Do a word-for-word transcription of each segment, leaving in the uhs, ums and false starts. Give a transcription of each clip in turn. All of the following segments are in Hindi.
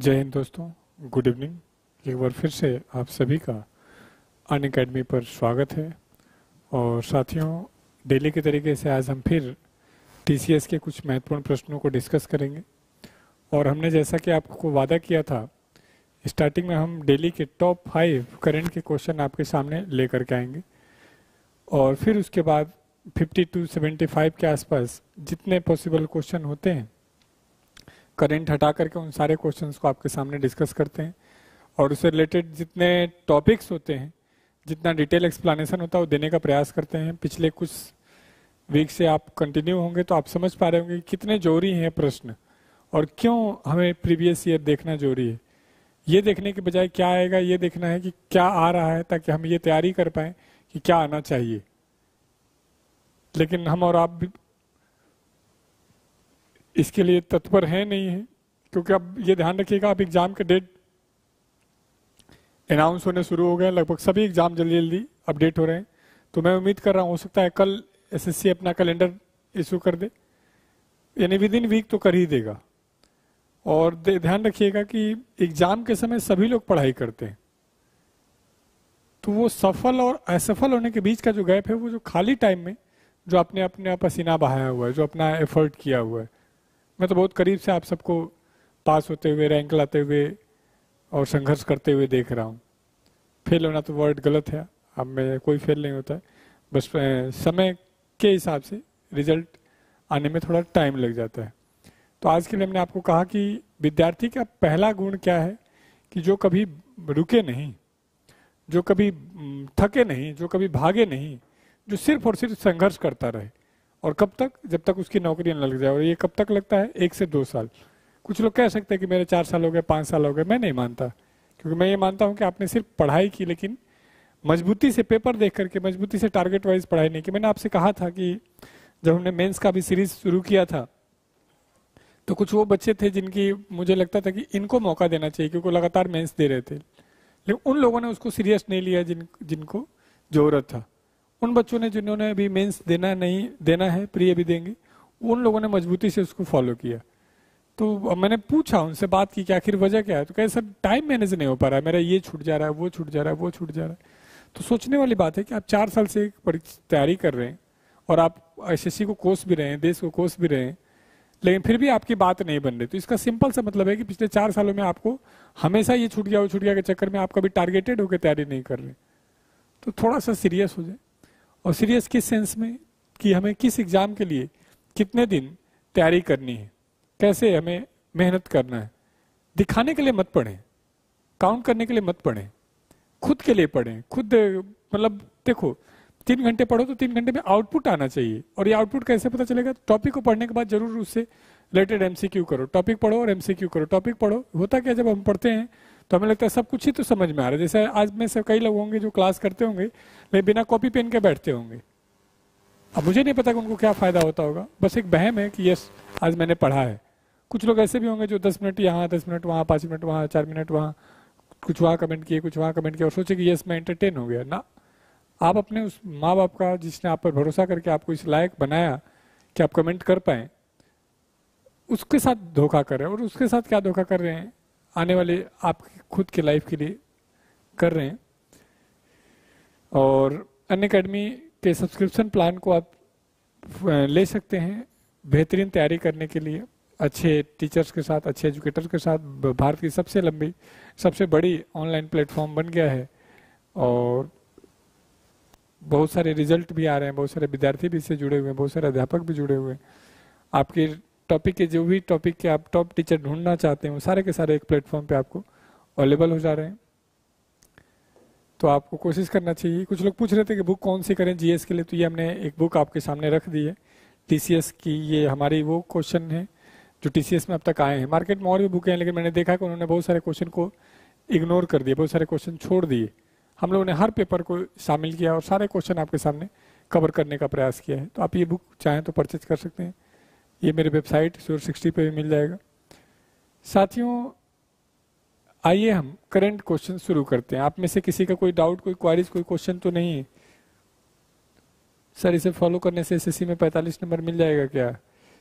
जय हिंद दोस्तों, गुड इवनिंग। एक बार फिर से आप सभी का अन अकेडमी पर स्वागत है। और साथियों, डेली के तरीके से आज हम फिर टीसीएस के कुछ महत्वपूर्ण प्रश्नों को डिस्कस करेंगे। और हमने जैसा कि आपको वादा किया था, स्टार्टिंग में हम डेली के टॉप फाइव करंट के क्वेश्चन आपके सामने लेकर के आएंगे और फिर उसके बाद फिफ्टी टू सेवेंटी फाइव के आसपास जितने पॉसिबल क्वेश्चन होते हैं करंट हटा करके उन सारे क्वेश्चंस को आपके सामने डिस्कस करते हैं। और उससे रिलेटेड जितने टॉपिक्स होते हैं, जितना डिटेल एक्सप्लेनेशन होता है वो देने का प्रयास करते हैं। पिछले कुछ वीक से आप कंटिन्यू होंगे तो आप समझ पा रहे होंगे कि कितने जरूरी हैं प्रश्न और क्यों हमें प्रीवियस ईयर देखना जरूरी है। ये देखने के बजाय क्या आएगा ये देखना है कि क्या आ रहा है, ताकि हम ये तैयारी कर पाएँ कि क्या आना चाहिए। लेकिन हम और आप इसके लिए तत्पर है नहीं है, क्योंकि अब ये ध्यान रखिएगा, अब एग्जाम के डेट अनाउंस होने शुरू हो गए, लगभग सभी एग्जाम जल्दी जल्दी अपडेट हो रहे हैं। तो मैं उम्मीद कर रहा हूँ हो सकता है कल एसएससी अपना कैलेंडर इशू कर दे, यानी विद इन वीक तो कर ही देगा। और ध्यान रखिएगा कि एग्जाम के समय सभी लोग पढ़ाई करते हैं, तो वो सफल और असफल होने के बीच का जो गैप है, वो जो खाली टाइम में जो आपने अपने पसीना बहाया हुआ है, जो अपना एफर्ट किया हुआ है, मैं तो बहुत करीब से आप सबको पास होते हुए, रैंक लाते हुए और संघर्ष करते हुए देख रहा हूँ। फेल होना तो वर्ड गलत है, अब मैं कोई फेल नहीं होता है, बस समय के हिसाब से रिजल्ट आने में थोड़ा टाइम लग जाता है। तो आज के लिए हमने आपको कहा कि विद्यार्थी का पहला गुण क्या है, कि जो कभी रुके नहीं, जो कभी थके नहीं, जो कभी भागे नहीं, जो सिर्फ और सिर्फ संघर्ष करता रहे। और कब तक? जब तक उसकी नौकरी न लग जाए। और ये कब तक लगता है? एक से दो साल। कुछ लोग कह सकते हैं कि मेरे चार साल हो गए, पाँच साल हो गए, मैं नहीं मानता, क्योंकि मैं ये मानता हूँ कि आपने सिर्फ पढ़ाई की, लेकिन मजबूती से पेपर देख करके, मजबूती से टारगेट वाइज पढ़ाई नहीं की। मैंने आपसे कहा था कि जब हमने मेन्स का भी सीरीज शुरू किया था, तो कुछ वो बच्चे थे जिनकी मुझे लगता था कि इनको मौका देना चाहिए, क्योंकि लगातार मेन्स दे रहे थे, लेकिन उन लोगों ने उसको सीरियस नहीं लिया जिन जिनको जरूरत था। उन बच्चों ने जिन्होंने अभी मेंस देना नहीं देना है, प्रिय भी देंगे, उन लोगों ने मजबूती से उसको फॉलो किया। तो मैंने पूछा, उनसे बात की कि आखिर वजह क्या है, तो कहे सब टाइम मैनेज नहीं हो पा रहा है, मेरा ये छूट जा रहा है, वो छूट जा रहा है, वो छूट जा रहा है। तो सोचने वाली बात है कि आप चार साल से तैयारी कर रहे हैं और आप एस एस सी को कोस भी रहे हैं, देश को कोस भी रहे हैं, लेकिन फिर भी आपकी बात नहीं बन रही। तो इसका सिंपल सा मतलब है कि पिछले चार सालों में आपको हमेशा ये छूट गया, वो छूट गया के चक्कर में आप कभी टारगेटेड होकर तैयारी नहीं कर रहे। तो थोड़ा सा सीरियस हो जाए, और सीरियस किस सेंस में कि हमें किस एग्ज़ाम के लिए कितने दिन तैयारी करनी है, कैसे हमें मेहनत करना है। दिखाने के लिए मत पढ़ें, काउंट करने के लिए मत पढ़ें, खुद के लिए पढ़ें। खुद मतलब देखो, तीन घंटे पढ़ो तो तीन घंटे में आउटपुट आना चाहिए। और ये आउटपुट कैसे पता चलेगा? टॉपिक को पढ़ने के बाद जरूर उससे रिलेटेड एम सी क्यू करो, टॉपिक पढ़ो और एम सी क्यू करो, टॉपिक पढ़ो। होता क्या, जब हम पढ़ते हैं तो हमें लगता है सब कुछ ही तो समझ में आ रहा है। जैसे आज में से कई लोग होंगे जो क्लास करते होंगे, लेकिन बिना कॉपी पेन के बैठते होंगे। अब मुझे नहीं पता कि उनको क्या फायदा होता होगा, बस एक बहम है कि यस आज मैंने पढ़ा है। कुछ लोग ऐसे भी होंगे जो दस मिनट यहाँ, दस मिनट वहाँ, पाँच मिनट वहाँ, चार मिनट वहाँ, कुछ वहाँ कमेंट किए, कुछ वहाँ कमेंट किया, और सोचे कि यस मैं एंटरटेन हो गया। ना, आप अपने उस माँ बाप का जिसने आप पर भरोसा करके आपको इस लायक बनाया कि आप कमेंट कर पाएँ, उसके साथ धोखा कर रहे हैं। और उसके साथ क्या धोखा कर रहे हैं, आने वाले आपकी खुद के लाइफ के लिए कर रहे हैं। और अनअकैडमी के सब्सक्रिप्शन प्लान को आप ले सकते हैं बेहतरीन तैयारी करने के लिए, अच्छे टीचर्स के साथ, अच्छे एजुकेटर्स के साथ। भारत की सबसे लंबी, सबसे बड़ी ऑनलाइन प्लेटफॉर्म बन गया है और बहुत सारे रिजल्ट भी आ रहे हैं, बहुत सारे विद्यार्थी भी इससे जुड़े हुए हैं, बहुत सारे अध्यापक भी जुड़े हुए हैं। आपके टॉपिक के जो भी टॉपिक के आप टॉप टीचर ढूंढना चाहते हैं, वो सारे के सारे एक प्लेटफॉर्म पे आपको अवेलेबल हो जा रहे हैं। तो आपको कोशिश करना चाहिए। कुछ लोग पूछ रहे थे कि बुक कौन सी करें जीएस के लिए, तो ये हमने एक बुक आपके सामने रख दी है टीसीएस की। ये हमारी वो क्वेश्चन है जो टीसीएस में अब तक आए हैं। मार्केट में और भी बुकें हैं, लेकिन मैंने देखा कि उन्होंने बहुत सारे क्वेश्चन को इग्नोर कर दिए, बहुत सारे क्वेश्चन छोड़ दिए। हम लोगों ने हर पेपर को शामिल किया और सारे क्वेश्चन आपके सामने कवर करने का प्रयास किया है। तो आप ये बुक चाहें तो परचेज कर सकते हैं, ये मेरे वेबसाइट सोर सिक्सटी पे भी मिल जाएगा। साथियों, आइए हम करंट क्वेश्चन शुरू करते हैं। आप में से किसी का कोई डाउट, कोई क्वारीज, कोई क्वेश्चन तो नहीं है? सर इसे फॉलो करने से एसएससी में पैंतालीस नंबर मिल जाएगा क्या?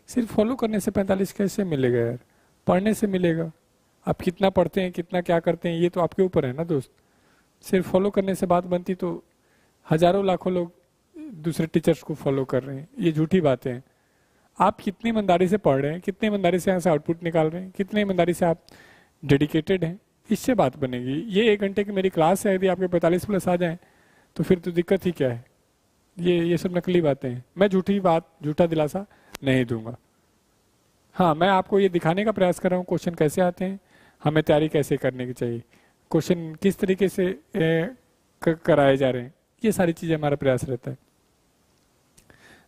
सिर्फ फॉलो करने से पैंतालीस कैसे मिलेगा यार, पढ़ने से मिलेगा। आप कितना पढ़ते हैं, कितना क्या करते हैं, ये तो आपके ऊपर है ना दोस्त। सिर्फ फॉलो करने से बात बनती, तो हजारों लाखों लोग दूसरे टीचर्स को फॉलो कर रहे हैं, ये झूठी बातें हैं। आप कितनी ईमानदारी से पढ़ रहे हैं, कितने ईमानदारी से यहाँ से आउटपुट निकाल रहे हैं, कितने ईमानदारी से आप डेडिकेटेड हैं, इससे बात बनेगी। ये एक घंटे की मेरी क्लास है, यदि आपके पैंतालीस प्लस आ जाएँ तो फिर तो दिक्कत ही क्या है। ये ये सब नकली बातें हैं। मैं झूठी बात, झूठा दिलासा नहीं दूंगा। हाँ, मैं आपको ये दिखाने का प्रयास कर रहा हूँ क्वेश्चन कैसे आते हैं, हमें तैयारी कैसे करने की चाहिए, क्वेश्चन किस तरीके से ए, कराए जा रहे हैं, ये सारी चीज़ें हमारा प्रयास रहता है।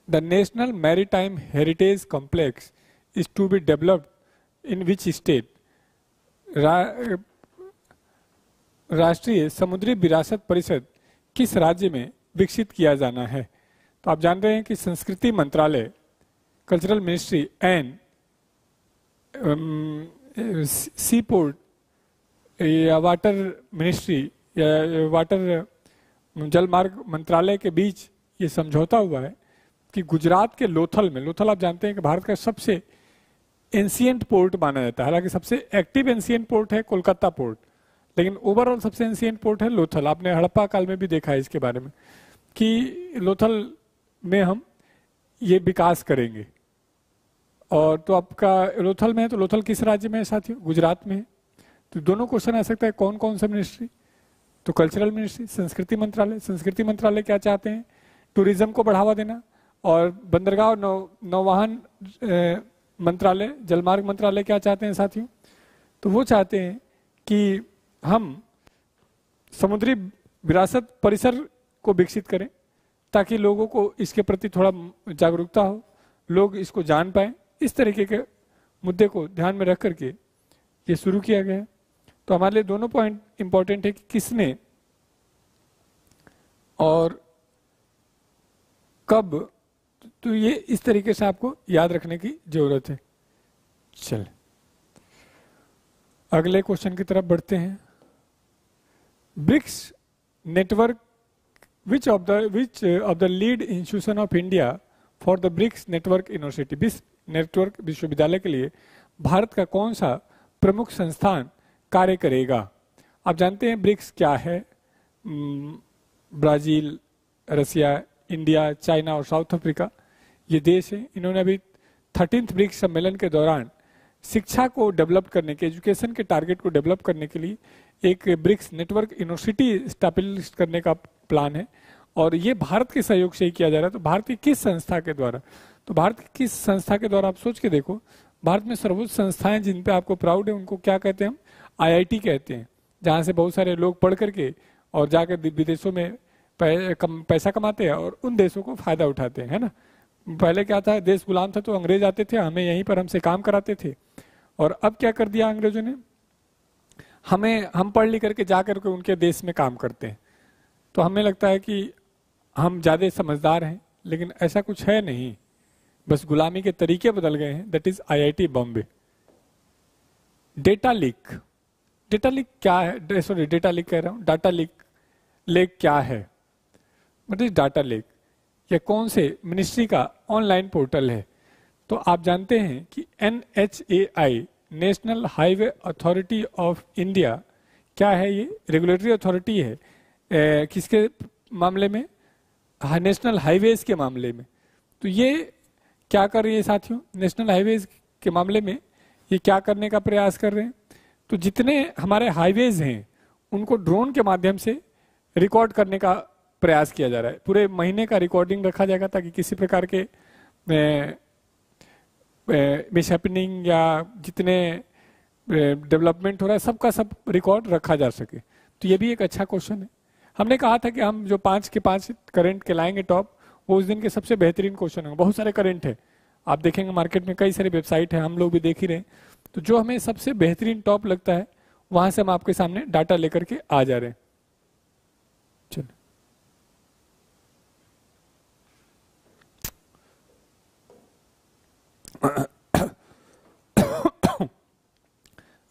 The national maritime heritage complex is to be developed in which state. राष्ट्रीय समुद्री विरासत परिषद किस राज्य में विकसित किया जाना है। तो आप जान रहे हैं कि संस्कृति मंत्रालय, cultural ministry and sea port या वाटर मिनिस्ट्री या वाटर जल मार्ग मंत्रालय के बीच ये समझौता हुआ है कि गुजरात के लोथल में, लोथल आप जानते हैं कि भारत का सबसे एंशिएंट पोर्ट माना जाता है, हालांकि सबसे एक्टिव एंशिएंट पोर्ट है कोलकाता पोर्ट, लेकिन ओवरऑल सबसे एंशिएंट पोर्ट है लोथल। आपने हड़प्पा काल में भी देखा है इसके बारे में कि लोथल में हम ये विकास करेंगे। और तो आपका लोथल में है, तो लोथल किस राज्य में है साथियों, गुजरात में है। तो दोनों क्वेश्चन आ सकता है कौन कौन सा मिनिस्ट्री, तो कल्चरल मिनिस्ट्री, संस्कृति मंत्रालय। संस्कृति मंत्रालय क्या चाहते हैं, टूरिज्म को बढ़ावा देना, और बंदरगाह और नौ नौवाहन मंत्रालय, जलमार्ग मंत्रालय क्या चाहते हैं साथियों, तो वो चाहते हैं कि हम समुद्री विरासत परिसर को विकसित करें ताकि लोगों को इसके प्रति थोड़ा जागरूकता हो, लोग इसको जान पाए। इस तरीके के मुद्दे को ध्यान में रख करके ये शुरू किया गया है। तो हमारे लिए दोनों पॉइंट इंपॉर्टेंट है कि किसने और कब, तो ये इस तरीके से आपको याद रखने की जरूरत है। चल अगले क्वेश्चन की तरफ बढ़ते हैं। BRICS network, which of the which of the lead institution of India for the BRICS network university. BRICS network विश्वविद्यालय के लिए भारत का कौन सा प्रमुख संस्थान कार्य करेगा। आप जानते हैं ब्रिक्स क्या है, ब्राजील, रसिया, इंडिया, चाइना और साउथ अफ्रीका ये देश हैं। इन्होंने अभी थर्टीन्थ ब्रिक्स सम्मेलन के दौरान शिक्षा को डेवलप करने के, एजुकेशन के टारगेट को डेवलप करने के लिए एक ब्रिक्स नेटवर्क यूनिवर्सिटी स्टैब्लिश करने का प्लान है, और ये भारत के सहयोग से ही किया जा रहा है। तो भारत की किस संस्था के द्वारा, तो भारत की किस संस्था के द्वारा, आप सोच के देखो। भारत में सर्वोच्च संस्थाएं जिन पे आपको प्राउड है उनको क्या कहते हैं हम, आई आई टी कहते हैं, जहाँ से बहुत सारे लोग पढ़ करके और जाकर विदेशों में पैसा कमाते हैं और उन देशों को फायदा उठाते हैं, है ना। पहले क्या था, देश गुलाम था तो अंग्रेज आते थे, हमें यहीं पर हमसे काम कराते थे, और अब क्या कर दिया अंग्रेजों ने, हमें हम पढ़ लिख करके जा करके उनके देश में काम करते हैं। तो हमें लगता है कि हम ज़्यादा समझदार हैं, लेकिन ऐसा कुछ है नहीं, बस गुलामी के तरीके बदल गए हैं। That is I I T Bombay. Data leak, data leak क्या है, सॉरी डेटा लीक कह रहा हूँ, डाटा लीक, लेक क्या है, मतलब डाटा लीक ये कौन से मिनिस्ट्री का ऑनलाइन पोर्टल है। तो आप जानते हैं कि N H A I, national highway authority of India, क्या है ये, रेगुलेटरी अथॉरिटी है ए, किसके मामले में, नेशनल हाईवेज के मामले में। तो ये क्या कर रही है साथियों, नेशनल हाईवेज के मामले में ये क्या करने का प्रयास कर रहे हैं, तो जितने हमारे हाईवेज हैं उनको ड्रोन के माध्यम से रिकॉर्ड करने का प्रयास किया जा रहा है। पूरे महीने का रिकॉर्डिंग रखा जाएगा ताकि किसी प्रकार के मिसहैपनिंग या जितने डेवलपमेंट हो रहा है सबका सब रिकॉर्ड रखा जा सके। तो ये भी एक अच्छा क्वेश्चन है। हमने कहा था कि हम जो पाँच के पाँच करंट के लाएंगे टॉप, वो उस दिन के सबसे बेहतरीन क्वेश्चन होंगे। बहुत सारे करंट है, आप देखेंगे मार्केट में कई सारी वेबसाइट है, हम लोग भी देख ही रहे हैं। तो जो हमें सबसे बेहतरीन टॉप लगता है वहाँ से हम आपके सामने डाटा लेकर के आ जा रहे हैं। चलो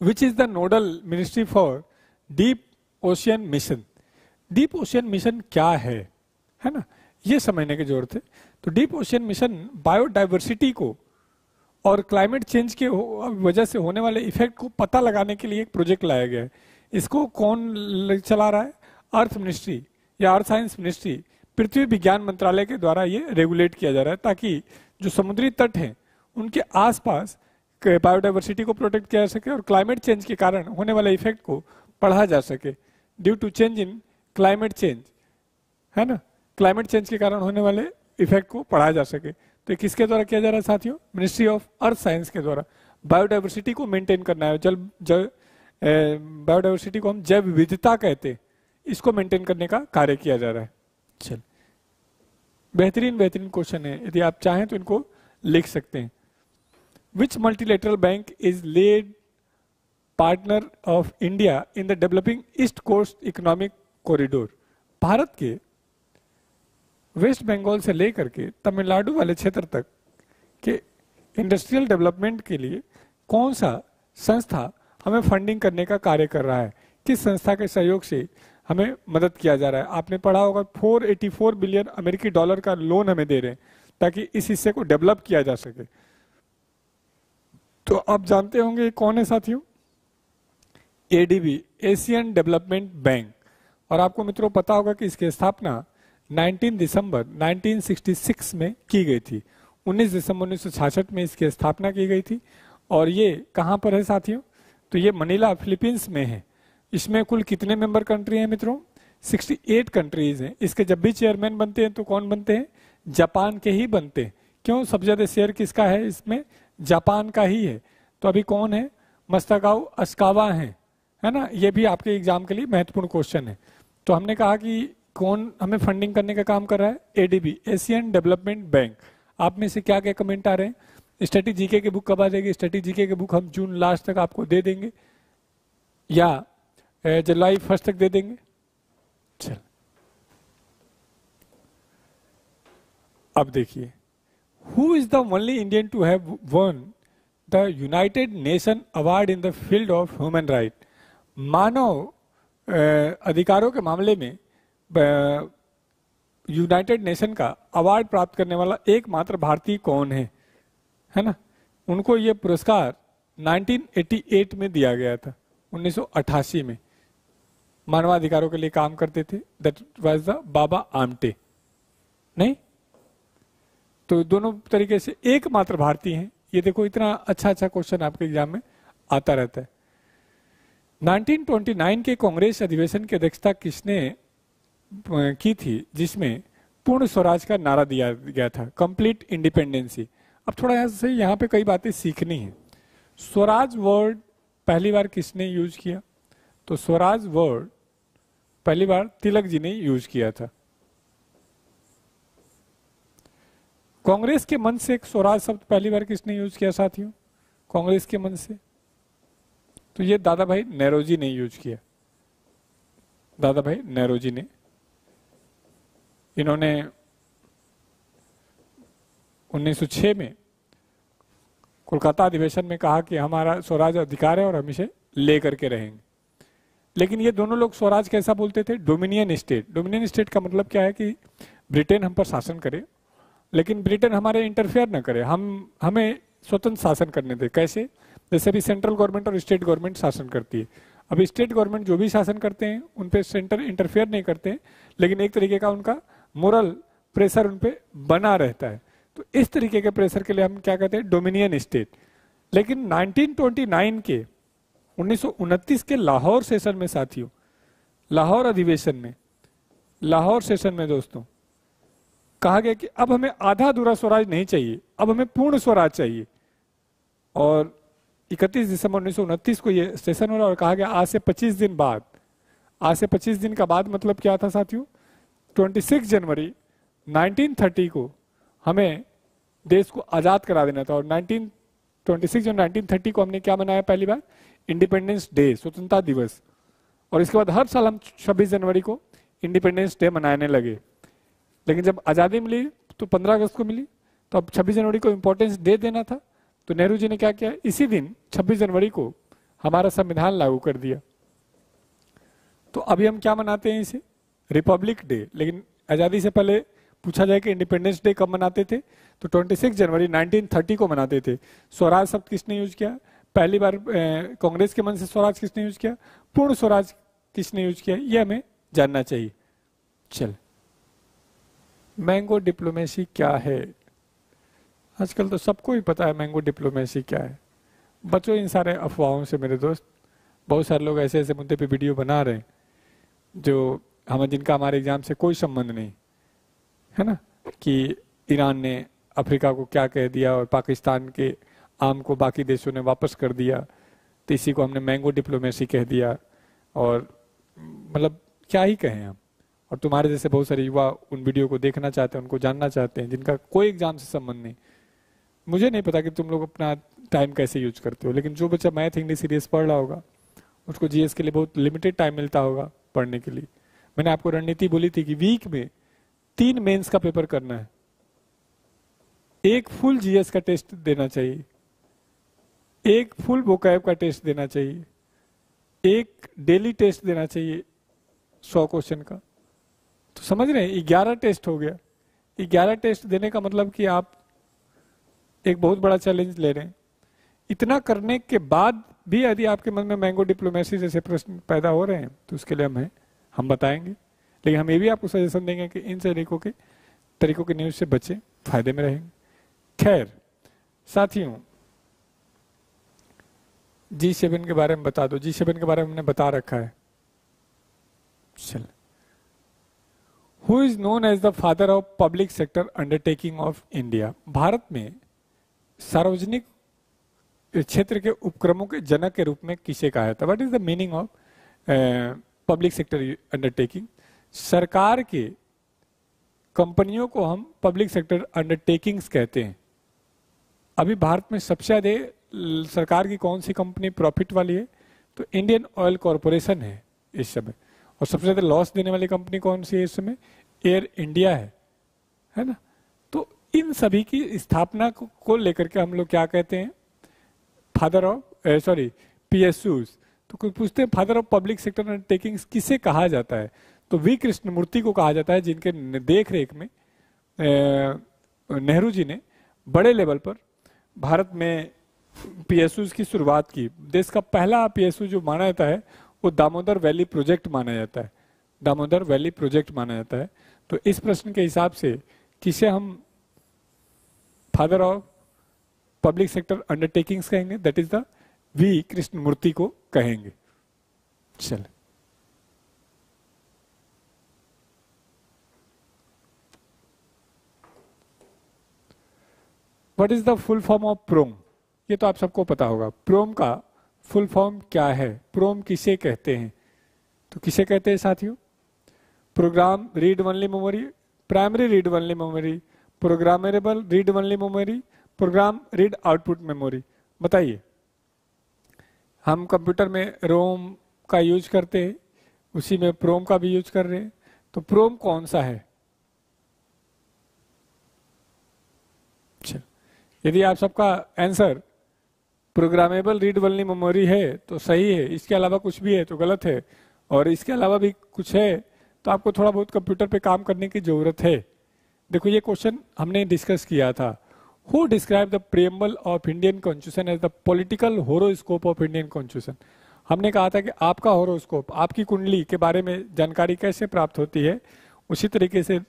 Which is the nodal ministry for Deep Ocean Mission? Deep Ocean Mission क्या है, है ना, ये समझने की जरूरत है। तो Deep Ocean Mission बायोडाइवर्सिटी को और क्लाइमेट चेंज के वजह से होने वाले इफेक्ट को पता लगाने के लिए एक प्रोजेक्ट लाया गया है। इसको कौन चला रहा है? अर्थ मिनिस्ट्री या अर्थ साइंस मिनिस्ट्री, पृथ्वी विज्ञान मंत्रालय के द्वारा ये रेगुलेट किया जा रहा है, ताकि जो समुद्री तट हैं उनके आसपास बायोडाइवर्सिटी को प्रोटेक्ट किया जा सके और क्लाइमेट चेंज के कारण होने वाले इफेक्ट को पढ़ा जा सके। Due to change in climate change, है ना, क्लाइमेट चेंज के कारण होने वाले इफेक्ट को पढ़ा जा सके। तो किसके द्वारा किया जा रहा है साथियों? मिनिस्ट्री ऑफ अर्थ साइंस के द्वारा। बायोडाइवर्सिटी को मेंटेन करना है, जल जल बायोडाइवर्सिटी को हम जैव विविधता कहते हैं, इसको मेंटेन करने का कार्य किया जा रहा है। चल, बेहतरीन बेहतरीन क्वेश्चन है, यदि आप चाहें तो इनको लिख सकते हैं। Which multilateral bank is lead partner of India in the developing east coast economic corridor? Bharat के वेस्ट बंगाल से लेकर के तमिलनाडु वाले क्षेत्र तक के इंडस्ट्रियल डेवलपमेंट के लिए कौन सा संस्था हमें फंडिंग करने का कार्य कर रहा है? किस संस्था के सहयोग से हमें मदद किया जा रहा है? आपने पढ़ा होगा चार सौ चौरासी बिलियन अमेरिकी डॉलर का लोन हमें दे रहे हैं ताकि इस हिस्से को डेवलप किया जा सके। तो आप जानते होंगे कौन है साथियों? ADB, Asian development bank. और आपको मित्रों पता होगा कि इसकी स्थापना उन्नीस दिसंबर उन्नीस सौ छियासठ में की गई थी। उन्नीस दिसंबर उन्नीस सौ छियासठ में इसकी स्थापना की गई थी। और ये कहाँ पर है साथियों? तो ये मनीला, फिलीपींस में है। इसमें कुल कितने मेंबर कंट्री हैं मित्रों? अड़सठ कंट्रीज हैं। इसके जब भी चेयरमैन बनते हैं तो कौन बनते हैं? जापान के ही बनते हैं। क्यों? सबसे ज़्यादा शेयर किसका है इसमें? जापान का ही है। तो अभी कौन है? मस्तागाव अस्कावा हैं, है ना। ये भी आपके एग्जाम के लिए महत्वपूर्ण क्वेश्चन है। तो हमने कहा कि कौन हमें फंडिंग करने का काम कर रहा है? ADB, Asian development bank. आप में से क्या क्या कमेंट आ रहे हैं? स्टडी जीके की बुक कब आ जाएगी? स्टडी जीके की बुक हम जून लास्ट तक आपको दे देंगे या जुलाई फर्स्ट तक दे देंगे। चल, अब देखिए, who is the only Indian to have won the United nation award in the field of human right? मानव अधिकारों के मामले में यूनाइटेड नेशन का अवार्ड प्राप्त करने वाला एकमात्र भारतीय कौन है, है ना। उनको ये पुरस्कार उन्नीस सौ अठासी में दिया गया था। उन्नीस सौ अठासी में मानवाधिकारों के लिए काम करते थे, that was the Baba Amte. नहीं तो दोनों तरीके से एकमात्र भारतीय हैं। ये देखो, इतना अच्छा अच्छा क्वेश्चन आपके एग्जाम में आता रहता है। उन्नीस सौ उनतीस के कांग्रेस अधिवेशन की अध्यक्षता किसने की थी जिसमें पूर्ण स्वराज का नारा दिया गया था, कंप्लीट इंडिपेंडेंसी? अब थोड़ा यहाँ से यहाँ पे कई बातें सीखनी है। स्वराज वर्ड पहली बार किसने यूज किया? तो स्वराज वर्ड पहली बार तिलक जी ने यूज किया था। कांग्रेस के मन से स्वराज शब्द पहली बार किसने यूज किया साथियों? कांग्रेस के मन से, तो ये दादाभाई नौरोजी ने यूज किया। दादाभाई नौरोजी ने, इन्होंने उन्नीस सौ छह में कोलकाता अधिवेशन में कहा कि हमारा स्वराज अधिकार है और हम इसे लेकर के रहेंगे। लेकिन ये दोनों लोग स्वराज कैसा बोलते थे? Dominion state. डोमिनियन स्टेट का मतलब क्या है? कि ब्रिटेन हम पर शासन करे लेकिन ब्रिटेन हमारे इंटरफेयर ना करे, हम हमें स्वतंत्र शासन करने दे। कैसे? जैसे अभी सेंट्रल गवर्नमेंट और स्टेट गवर्नमेंट शासन करती है। अब स्टेट गवर्नमेंट जो भी शासन करते हैं उन पे सेंटर इंटरफेयर नहीं करते हैं, लेकिन एक तरीके का उनका मोरल प्रेशर उन पे बना रहता है। तो इस तरीके के प्रेशर के लिए हम क्या कहते हैं? Dominion state. लेकिन उन्नीस सौ उनतीस के उन्नीस सौ उनतीस के लाहौर सेशन में साथियों, लाहौर अधिवेशन में, लाहौर सेशन में दोस्तों कहा गया कि अब हमें आधा अधूरा स्वराज नहीं चाहिए, अब हमें पूर्ण स्वराज चाहिए। और इकतीस दिसंबर उन्नीस सौ उनतीस को ये सेशन हो रहा और कहा गया आज से पच्चीस दिन बाद, आज से पच्चीस दिन का बाद मतलब क्या था साथियों? छब्बीस जनवरी उन्नीस सौ तीस को हमें देश को आज़ाद करा देना था। और उन्नीस छब्बीस जनवरी उन्नीस सौ तीस को हमने क्या मनाया पहली बार? इंडिपेंडेंस डे, स्वतंत्रता दिवस। और इसके बाद हर साल हम छब्बीस जनवरी को इंडिपेंडेंस डे मनाने लगे। लेकिन जब आज़ादी मिली तो पंद्रह अगस्त को मिली, तो अब छब्बीस जनवरी को इम्पोर्टेंस डे देना था। तो नेहरू जी ने क्या किया? इसी दिन छब्बीस जनवरी को हमारा संविधान लागू कर दिया। तो अभी हम क्या मनाते हैं इसे? Republic day. लेकिन आज़ादी से पहले पूछा जाए कि इंडिपेंडेंस डे कब मनाते थे तो छब्बीस जनवरी नाइनटीन थर्टी को मनाते थे। स्वराज शब्द किसने यूज किया? पहली बार कांग्रेस के मन से स्वराज किसने यूज किया? पूर्ण स्वराज किसने यूज किया? यह हमें जानना चाहिए। चल, मैंगो डिप्लोमेसी क्या है? आजकल तो सबको ही पता है मैंगो डिप्लोमेसी क्या है। बचो इन सारे अफवाहों से मेरे दोस्त। बहुत सारे लोग ऐसे ऐसे मुद्दे पे वीडियो बना रहे हैं जो हम जिनका हमारे एग्जाम से कोई संबंध नहीं है ना, कि ईरान ने अफ्रीका को क्या कह दिया और पाकिस्तान के आम को बाकी देशों ने वापस कर दिया, तो इसी को हमने मैंगो डिप्लोमेसी कह दिया। और मतलब क्या ही कहें हम। और तुम्हारे जैसे बहुत सारे युवा उन वीडियो को देखना चाहते हैं, उनको जानना चाहते हैं, जिनका कोई एग्जाम से संबंध नहीं। मुझे नहीं पता कि तुम लोग अपना टाइम कैसे यूज करते हो, लेकिन जो बच्चा मैथ इंग्लिश सीरीज पढ़ रहा होगा उसको जीएस के लिए बहुत लिमिटेड टाइम मिलता होगा पढ़ने के लिए। मैंने आपको रणनीति बोली थी कि वीक में तीन मेंस का पेपर करना है, एक फुल जीएस का टेस्ट देना चाहिए, एक फुल वोकैब का टेस्ट देना चाहिए, एक डेली टेस्ट देना चाहिए सौ क्वेश्चन का। तो समझ रहे हैं, ग्यारह टेस्ट हो गया। ग्यारह टेस्ट देने का मतलब कि आप एक बहुत बड़ा चैलेंज ले रहे हैं। इतना करने के बाद भी यदि आपके मन में मैंगो डिप्लोमेसी जैसे प्रश्न पैदा हो रहे हैं तो उसके लिए हम हैं, हम बताएंगे। लेकिन हम ये भी आपको सजेशन देंगे कि इन तरीकों के तरीकों के न्यूज से बचें, फायदे में रहेंगे। खैर साथियों, जी सेवन के बारे में बता दो। जी सेवन के बारे में हमने बता रखा है। चल, who is known as the father of public sector undertaking of India. Bharat में सार्वजनिक क्षेत्र के उपक्रमों के जनक के रूप में किसे कहा जाता है? What is the meaning of public sector undertaking? सरकार के कंपनियों को हम पब्लिक सेक्टर अंडरटेकिंग्स कहते हैं। अभी भारत में सबसे ज्यादा सरकार की कौन सी कंपनी प्रॉफिट वाली है? तो इंडियन ऑयल कॉरपोरेशन है इस समय। और सबसे ज्यादा लॉस देने वाली कंपनी कौन सी है इस समय? एयर इंडिया है, है ना। तो इन सभी की स्थापना को, को लेकर के हम लोग क्या कहते हैं? Father of sorry PSUs. तो कोई पूछते हैं father of public sector undertakings किसे कहा जाता है? तो वी कृष्णमूर्ति को कहा जाता है, जिनके देख रेख में नेहरू जी ने बड़े लेवल पर भारत में पीएसयूज की शुरुआत की। देश का पहला पीएसयू जो माना जाता है वो दामोदर वैली प्रोजेक्ट माना जाता है, दामोदर वैली प्रोजेक्ट माना जाता है। तो इस प्रश्न के हिसाब से किसे हम father of public sector undertakings कहेंगे? That is the V Krishnamurthy को कहेंगे। चल, what is the full form of PROM? ये तो आप सबको पता होगा। प्रोम का फुल फॉर्म क्या है? प्रोम किसे कहते हैं? तो किसे कहते हैं साथियों? Program read only memory, primary read only memory, programmable read only memory, program read output memory. बताइए, हम कंप्यूटर में रोम का यूज करते हैं, उसी में प्रोम का भी यूज कर रहे हैं। तो प्रोम कौन सा है? यदि आप सबका answer programmable read only memory है तो सही है, इसके अलावा कुछ भी है तो गलत है, और इसके अलावा भी कुछ है तो आपको थोड़ा बहुत कंप्यूटर पे काम करने की जरूरत है। देखो, ये क्वेश्चन हमने डिस्कस किया था। Who describe the preamble of Indian constitution as the political horoscope of Indian constitution? हमने कहा था कि आपका होरोस्कोप, आपकी कुंडली के बारे में जानकारी कैसे प्राप्त होती है, उसी तरीके से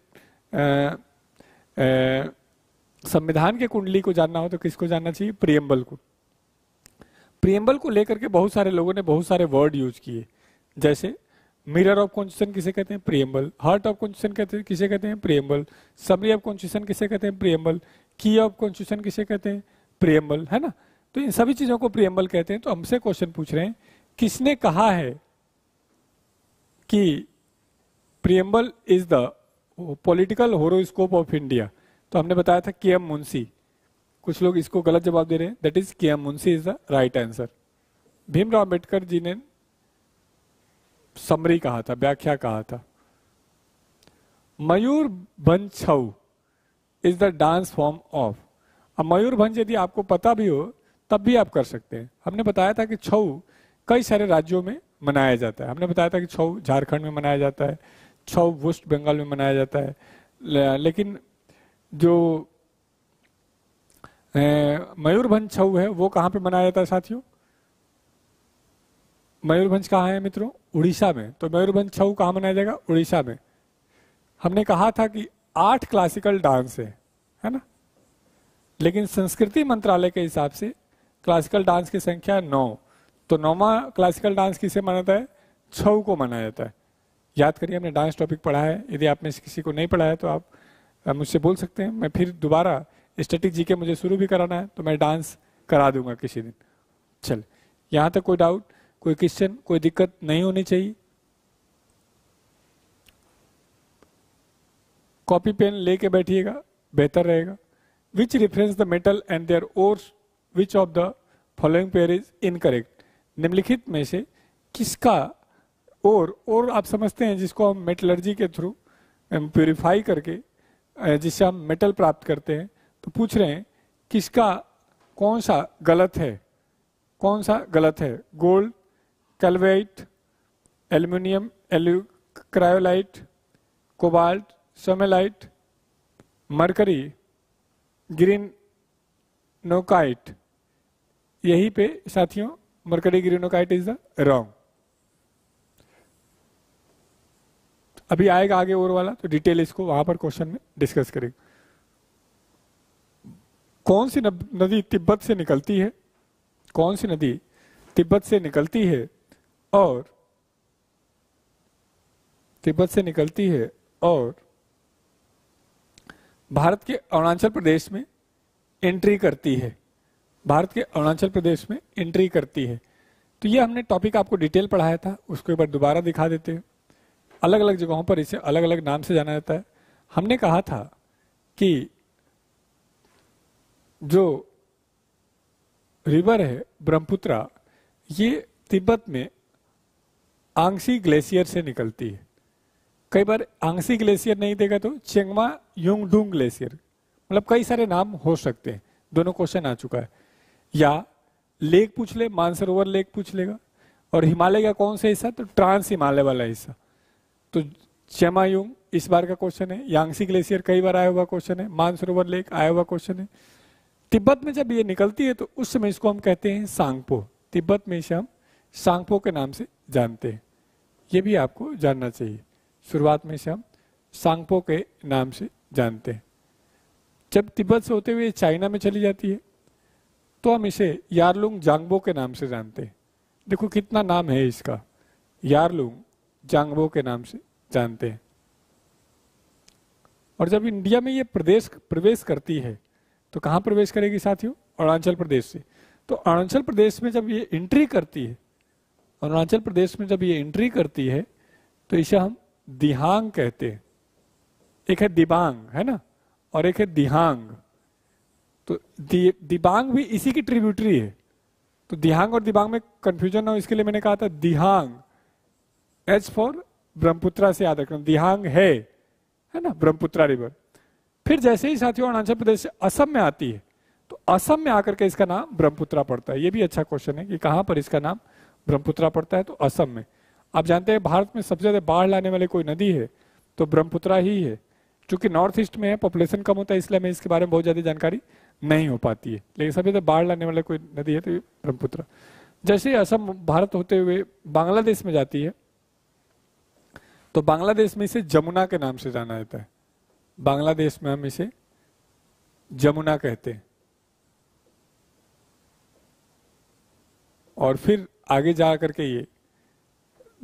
संविधान के कुंडली को जानना हो तो किसको जानना चाहिए? प्रीएम्बल को। प्रीएम्बल को लेकर के बहुत सारे लोगों ने बहुत सारे वर्ड यूज किए, जैसे मिरर ऑफ कॉन्स्टिट्यूशन किसे कहते हैं? प्रीएम्बल। हार्ट ऑफ कॉन्स्टिट्यूशन किसे कहते हैं? प्रीएम्बल। समरी ऑफ कॉन्स्टिट्यूशन किसे कहते हैं? प्रीएम्बल। की ऑफ कॉन्स्टिट्यूशन किसे कहते हैं? प्रीएम्बल, है ना। तो इन सभी चीजों को प्रीएम्बल कहते हैं। तो हमसे क्वेश्चन पूछ रहे हैं, किसने कहा है कि preamble is the political horoscope of India? तो हमने बताया था के एम मुंशी। कुछ लोग इसको गलत जवाब दे रहे हैं। That is K M Munshi is the right answer. Bhimrao Ambedkar ji ने समरी कहा था, व्याख्या कहा था। Mayur Bhanj is the dance form of. अब मयूर भंज यदि आपको पता भी हो तब भी आप कर सकते हैं। हमने बताया था कि छऊ कई सारे राज्यों में मनाया जाता है। हमने बताया था कि छऊ झारखंड में मनाया जाता है, छऊ वेस्ट बंगाल में मनाया जाता है, लेकिन जो मयूरभंज छऊ है वो कहाँ पे मनाया जाता है साथियों? मयूरभंज कहाँ है मित्रों? उड़ीसा में। तो मयूरभंज छऊ कहाँ मनाया जाएगा? उड़ीसा में। हमने कहा था कि आठ क्लासिकल डांस है, है ना, लेकिन संस्कृति मंत्रालय के हिसाब से क्लासिकल डांस की संख्या नौ। तो नौवां क्लासिकल डांस किसे मनाता है? छऊ को मनाया जाता है। याद करिए हमने डांस टॉपिक पढ़ा है, यदि आपने किसी को नहीं पढ़ा है तो आप मुझसे बोल सकते हैं। मैं फिर दोबारा स्टैटिक जीके मुझे शुरू भी कराना है तो मैं डांस करा दूंगा किसी दिन। चल, यहाँ तक कोई डाउट, कोई क्वेश्चन, कोई दिक्कत नहीं होनी चाहिए। कॉपी पेन लेके बैठिएगा, बेहतर रहेगा। Which reference the metal and their ores, which of the following pair is incorrect. निम्नलिखित में से किसका और और आप समझते हैं जिसको हम मेटलर्जी के थ्रू प्योरीफाई करके जिससे हम मेटल प्राप्त करते हैं, तो पूछ रहे हैं किसका कौन सा गलत है, कौन सा गलत है? गोल्ड, कैल्वेट, एल्यूमिनियम, एल्यू cryolite, cobalt, smaltite, mercury, greenockite. यही पे साथियों mercury greenockite is the wrong. अभी आएगा आगे और वाला, तो डिटेल इसको वहां पर क्वेश्चन में डिस्कस करेंगे। कौन सी नदी तिब्बत से निकलती है? कौन सी नदी तिब्बत से निकलती है और तिब्बत से निकलती है और भारत के अरुणाचल प्रदेश में एंट्री करती है, भारत के अरुणाचल प्रदेश में एंट्री करती है। तो ये हमने टॉपिक आपको डिटेल पढ़ाया था, उसको एक बार दोबारा दिखा देते हैं। अलग अलग जगहों पर इसे अलग अलग नाम से जाना जाता है। हमने कहा था कि जो रिवर है ब्रह्मपुत्रा, ये तिब्बत में आंगसी ग्लेशियर से निकलती है। कई बार आंगसी ग्लेशियर नहीं देगा तो चेंगमा युंगडुंग ग्लेशियर, मतलब कई सारे नाम हो सकते हैं। दोनों क्वेश्चन आ चुका है। या लेक पूछ ले, मानसरोवर लेक पूछ लेगा। और हिमालय का कौन सा हिस्सा? तो ट्रांस हिमालय वाला हिस्सा। तो चेमायुंग इस बार का क्वेश्चन है, यांगसी ग्लेशियर कई बार आया हुआ क्वेश्चन है, मानसरोवर लेक आया हुआ क्वेश्चन है। तिब्बत में जब ये निकलती है तो उस समय इसको हम कहते हैं सांगपो। तिब्बत में इसे हम सांगपो के नाम से जानते हैं, ये भी आपको जानना चाहिए। शुरुआत में इसे हम सांगपो के नाम से जानते हैं। जब तिब्बत से होते हुए चाइना में चली जाती है तो हम इसे यारलुंग जांगबो के नाम से जानते हैं। देखो कितना नाम है इसका, यारलुंग जांगबो के नाम से जानते हैं। और जब इंडिया में ये प्रदेश प्रवेश करती है तो कहाँ प्रवेश करेगी साथियों? अरुणाचल प्रदेश से। तो अरुणाचल प्रदेश में जब ये एंट्री करती है, अरुणाचल प्रदेश में जब ये एंट्री करती है तो इसे हम दिहांग कहते हैं। एक है दिबांग, है ना, और एक है दिहांग। तो दि, दिबांग भी इसी की ट्रिब्यूटरी है। तो दिहांग और दिबांग में कंफ्यूजन ना हो इसके लिए मैंने कहा था दिहांग, एच फॉर ब्रह्मपुत्रा से याद रखना, दिहांग है, है ना, ब्रह्मपुत्रा रिवर। फिर जैसे ही साथियों अरुणाचल प्रदेश से असम में आती है तो असम में आकर के इसका नाम ब्रह्मपुत्रा पड़ता है। ये भी अच्छा क्वेश्चन है कि कहाँ पर इसका नाम ब्रह्मपुत्रा पड़ता है, तो असम में। आप जानते हैं भारत में सबसे ज्यादा बाढ़ लाने वाली कोई नदी है तो ब्रह्मपुत्रा ही है। चूंकि नॉर्थ ईस्ट में है, पॉपुलेशन कम होता है, इसलिए हमें इसके बारे में बहुत ज्यादा जानकारी नहीं हो पाती है, लेकिन सबसे ज्यादा बाढ़ लाने वाली कोई नदी है तो ब्रह्मपुत्रा। जैसे ही असम भारत होते हुए बांग्लादेश में जाती है तो बांग्लादेश में इसे जमुना के नाम से जाना जाता है। बांग्लादेश में हम इसे जमुना कहते हैं। और फिर आगे जा करके ये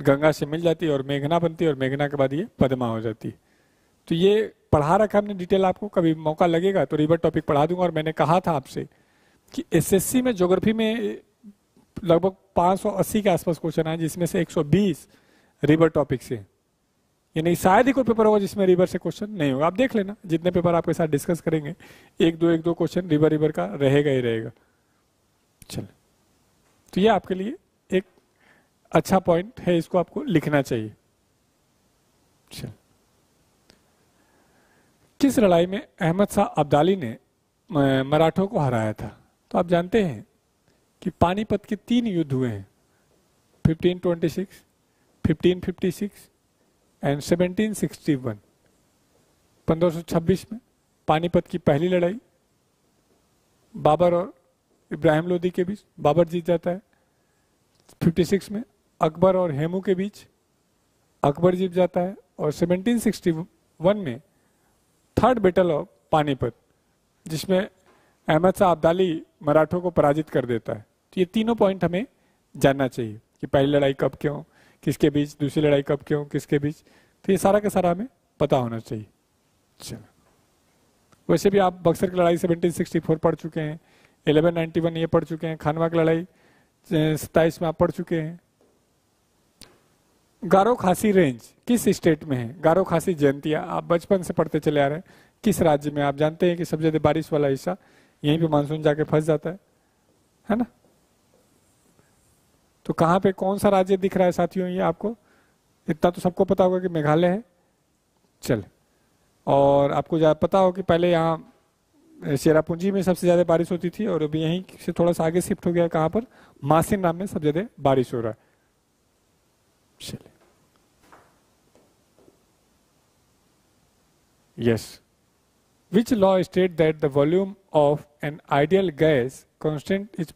गंगा से मिल जाती है और मेघना बनती है, और मेघना के बाद ये पद्मा हो जाती है। तो ये पढ़ा रखा हमने डिटेल आपको, कभी मौका लगेगा तो रिवर टॉपिक पढ़ा दूंगा। और मैंने कहा था आपसे कि एसएससी में ज्योग्राफी में लगभग पाँच सौ अस्सी के आसपास क्वेश्चन आए, जिसमें से एक सौ बीस रिवर टॉपिक से। यानी शायद ही कोई पेपर होगा जिसमें रिवर से क्वेश्चन नहीं होगा। आप देख लेना, जितने पेपर आपके साथ डिस्कस करेंगे एक दो एक दो क्वेश्चन रिवर रिवर का रहेगा ही रहेगा। चल, तो ये आपके लिए एक अच्छा पॉइंट है, इसको आपको लिखना चाहिए। चल, किस लड़ाई में अहमद शाह अब्दाली ने मराठों को हराया था? तो आप जानते हैं कि पानीपत के तीन युद्ध हुए हैं, fifteen twenty six, fifteen fifty six and seventeen sixty one. पंद्रह सौ छब्बीस में पानीपत की पहली लड़ाई बाबर और इब्राहिम लोदी के बीच, बाबर जीत जाता है। छप्पन में अकबर और हेमू के बीच, अकबर जीत जाता है। और सत्रह सौ इकसठ में थर्ड बैटल ऑफ पानीपत, जिसमें अहमद शाह अब्दाली मराठों को पराजित कर देता है। तो ये तीनों पॉइंट हमें जानना चाहिए कि पहली लड़ाई कब क्यों, किसके बीच, दूसरी लड़ाई कब क्यों, किसके बीच, तो ये सारा का सारा हमें पता होना चाहिए। चलो, वैसे भी आप बक्सर की लड़ाई सत्रह सौ चौंसठ पढ़ चुके हैं, ग्यारह सौ इक्यानवे ये पढ़ चुके हैं, खानवा की लड़ाई सत्ताईस में आप पढ़ चुके हैं। गारो खासी रेंज किस स्टेट में है? गारो खासी जयंतिया आप बचपन से पढ़ते चले आ रहे हैं, किस राज्य में? आप जानते हैं कि सबसे ज्यादा बारिश वाला हिस्सा यहीं पे मानसून जाके फंस जाता है, है ना? तो कहाँ पे कौन सा राज्य दिख रहा है साथियों? ये आपको इतना तो सबको पता होगा कि मेघालय है। चल, और आपको पता हो कि पहले यहाँ चेरापूंजी में सबसे ज्यादा बारिश होती थी, और अभी यहीं से थोड़ा सा आगे शिफ्ट हो गया। कहाँ पर? मासिन राम में सबसे ज्यादा बारिश हो रहा है। Yes. Which law states that the volume of an ideal gas constant is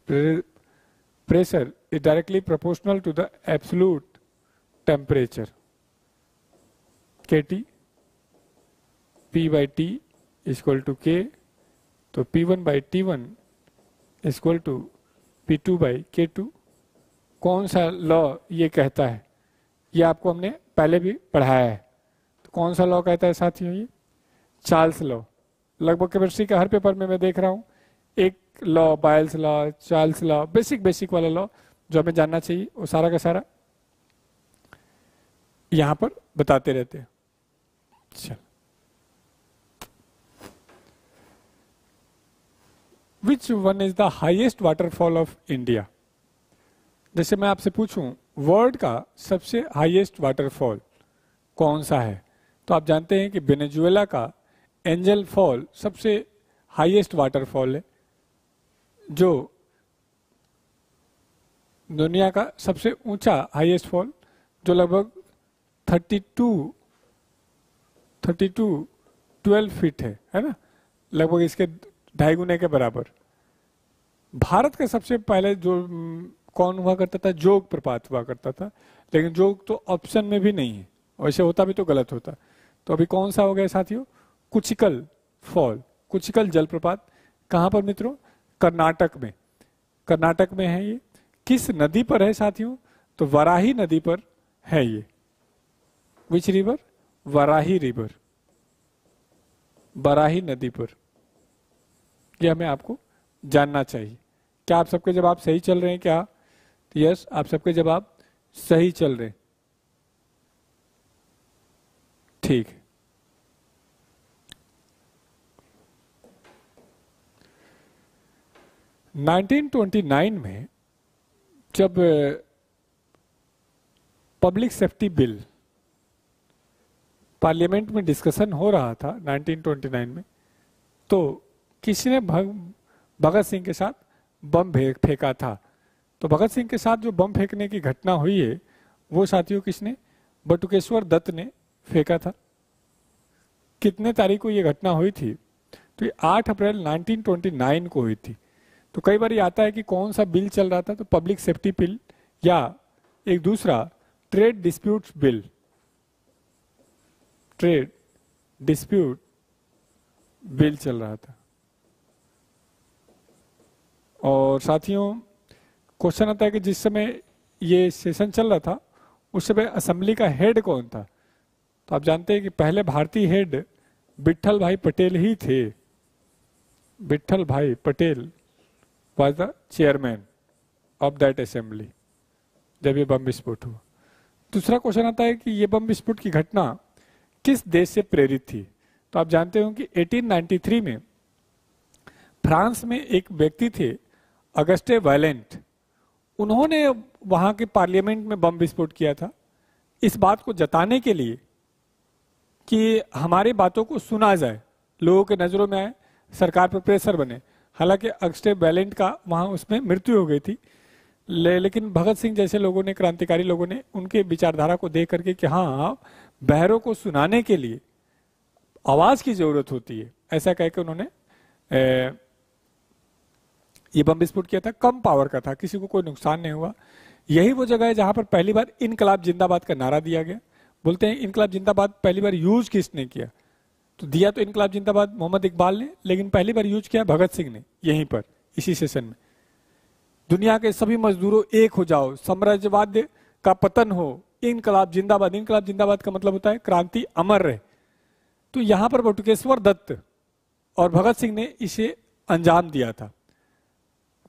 pressure is directly proportional to the absolute temperature? K T, P by T is equal to K, so P one by T one is equal to P two by K two. कौन सा law ये कहता है? ये आपको हमने पहले भी पढ़ाया है। तो कौन सा लॉ कहता है साथियों? ये चार्ल्स लॉ। लगभग केमिस्ट्री का हर पेपर में मैं देख रहा हूँ एक law, Boyle's law, Charles law, basic basic वाला लॉ जो हमें जानना चाहिए वो सारा का सारा यहाँ पर बताते रहते हैं। चल, which one is the highest waterfall of India? जैसे मैं आपसे पूछूं वर्ल्ड का सबसे हाईएस्ट वाटरफॉल कौन सा है, तो आप जानते हैं कि वेनेजुएला का एंजल फॉल सबसे हाईएस्ट वाटरफॉल है, जो दुनिया का सबसे ऊंचा हाईएस्ट फॉल, जो लगभग thirty two, thirty two, twelve feet है, है ना? लगभग इसके ढाई गुने के बराबर। भारत का सबसे पहले जो कौन हुआ करता था? जोग प्रपात हुआ करता था, लेकिन जोग तो ऑप्शन में भी नहीं है, और ऐसे होता भी तो गलत होता। तो अभी कौन सा हो गया साथियों? कुचिकल फॉल, कुचिकल जलप्रपात। कहाँ पर मित्रों? कर्नाटक में। कर्नाटक में है ये। किस नदी पर है साथियों? तो वराही नदी पर है ये। Which river? Varahi river, Varahi नदी पर। यह हमें आपको जानना चाहिए। क्या आप सबके जवाब सही चल रहे हैं? क्या? यस, आप सबके जवाब सही चल रहे हैं। ठीक है। नाइनटीन ट्वेंटी नाइन में जब पब्लिक सेफ्टी बिल पार्लियामेंट में डिस्कशन हो रहा था नाइनटीन ट्वेंटी नाइन में, तो किसी ने भगत सिंह के साथ बम फेंका था। तो भगत सिंह के साथ जो बम फेंकने की घटना हुई है वो साथियों किसने? बटुकेश्वर दत्त ने फेंका था। कितने तारीख को ये घटना हुई थी? तो ये आठ अप्रैल नाइनटीन ट्वेंटी नाइन को हुई थी। तो कई बार ये आता है कि कौन सा बिल चल रहा था, तो पब्लिक सेफ्टी बिल या एक दूसरा trade dispute bill, trade dispute bill चल रहा था। और साथियों क्वेश्चन आता है कि जिस समय ये सेशन चल रहा था उस समय असेंबली का हेड कौन था? तो आप जानते हैं कि पहले भारतीय हेड विट्ठल भाई पटेल ही थे। Vitthal bhai Patel was the chairman of that assembly जब ये बम विस्फोट हुआ। दूसरा क्वेश्चन आता है कि ये बम विस्फोट की घटना किस देश से प्रेरित थी? तो आप जानते हो कि अठारह सौ तिरानवे में फ्रांस में एक व्यक्ति थे अगस्टे वैलेंट, उन्होंने वहां के पार्लियामेंट में बम विस्फोट किया था इस बात को जताने के लिए कि हमारी बातों को सुना जाए, लोगों के नजरों में आए, सरकार पर प्रेशर बने। हालांकि अगस्टे वैलेंट का वहां उसमें मृत्यु हो गई थी, ले, लेकिन भगत सिंह जैसे लोगों ने, क्रांतिकारी लोगों ने उनके विचारधारा को देख करके कि हाँ, बहरों को सुनाने के लिए आवाज की जरूरत होती है, ऐसा कहकर उन्होंने ये बम विस्फोट किया था। कम पावर का था, किसी को कोई नुकसान नहीं हुआ। यही वो जगह है जहां पर पहली बार इनकलाब जिंदाबाद का नारा दिया गया। बोलते हैं इनकलाब जिंदाबाद पहली बार यूज किसने किया, तो दिया तो इनकलाब जिंदाबाद मोहम्मद इकबाल ने, लेकिन पहली बार यूज किया भगत सिंह ने। यहीं पर इसी सेशन में दुनिया के सभी मजदूरों एक हो जाओ, साम्राज्यवाद का पतन हो, इनकलाब जिंदाबाद। इनकलाब जिंदाबाद का मतलब होता है क्रांति अमर रहे। तो यहां पर बटुकेश्वर दत्त और भगत सिंह ने इसे अंजाम दिया था।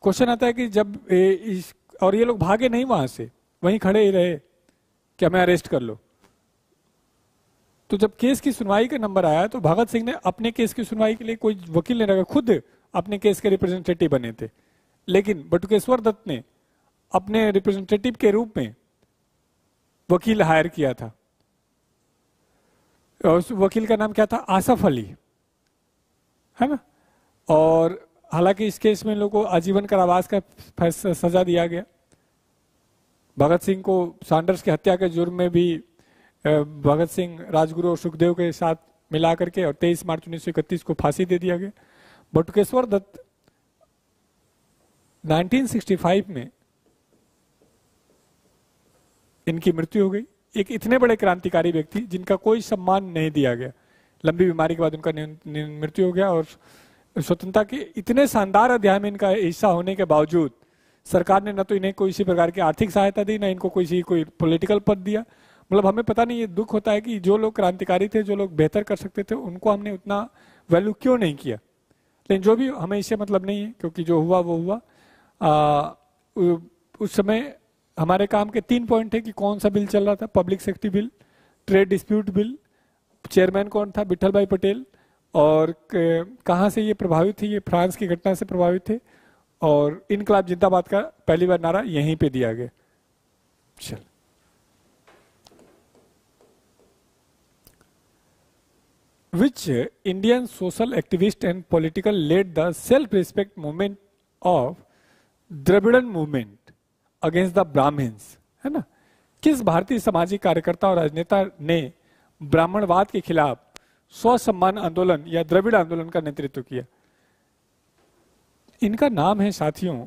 क्वेश्चन आता है कि जब ए, इस, और ये लोग भागे नहीं, वहां से वहीं खड़े ही रहे कि हमें अरेस्ट कर लो। तो जब केस की सुनवाई का नंबर आया तो भगत सिंह ने अपने केस की सुनवाई के लिए कोई वकील नहीं रखा, खुद अपने केस के रिप्रेजेंटेटिव बने थे। लेकिन बटुकेश्वर दत्त ने अपने रिप्रेजेंटेटिव के रूप में वकील हायर किया था। उस वकील का नाम क्या था, आसफ अली, है ना। और हालांकि इस केस में लोगों को आजीवन कारावास का सजा दिया गया। भगत सिंह को सैंडर्स की हत्या के जुर्म में भी भगत सिंह, राजगुरु और सुखदेव के साथ मिला करके और तेईस मार्च उन्नीस सौ इकतीस को फांसी दे दिया गया। बटुकेश्वर दत्त उन्नीस सौ पैंसठ में इनकी मृत्यु हो गई। एक इतने बड़े क्रांतिकारी व्यक्ति जिनका कोई सम्मान नहीं दिया गया, लंबी बीमारी के बाद उनका मृत्यु हो गया। और स्वतंत्रता के इतने शानदार अध्याय में इनका हिस्सा होने के बावजूद सरकार ने न तो इन्हें कोई इसी प्रकार की आर्थिक सहायता दी, न इनको कोई कोई पॉलिटिकल पद दिया। मतलब हमें पता नहीं, ये दुख होता है कि जो लोग क्रांतिकारी थे, जो लोग बेहतर कर सकते थे, उनको हमने उतना वैल्यू क्यों नहीं किया। लेकिन जो भी, हमें इससे मतलब नहीं है, क्योंकि जो हुआ वो हुआ। आ, उस समय हमारे काम के तीन पॉइंट है कि कौन सा बिल चल रहा था, public safety bill, trade dispute bill, chairman कौन था, विट्ठल भाई पटेल, और कहाँ से ये प्रभावित थे, ये फ्रांस की घटना से प्रभावित थे। और इनकलाब जिंदाबाद का पहली बार नारा यहीं पर दिया गया। चल which Indian social activist and political led the self-respect movement of Dravidian movement against the Brahmins, है ना। किस भारतीय सामाजिक कार्यकर्ता और राजनेता ने ब्राह्मणवाद के खिलाफ स्व सम्मान आंदोलन या द्रविड़ आंदोलन का नेतृत्व किया। इनका नाम है साथियों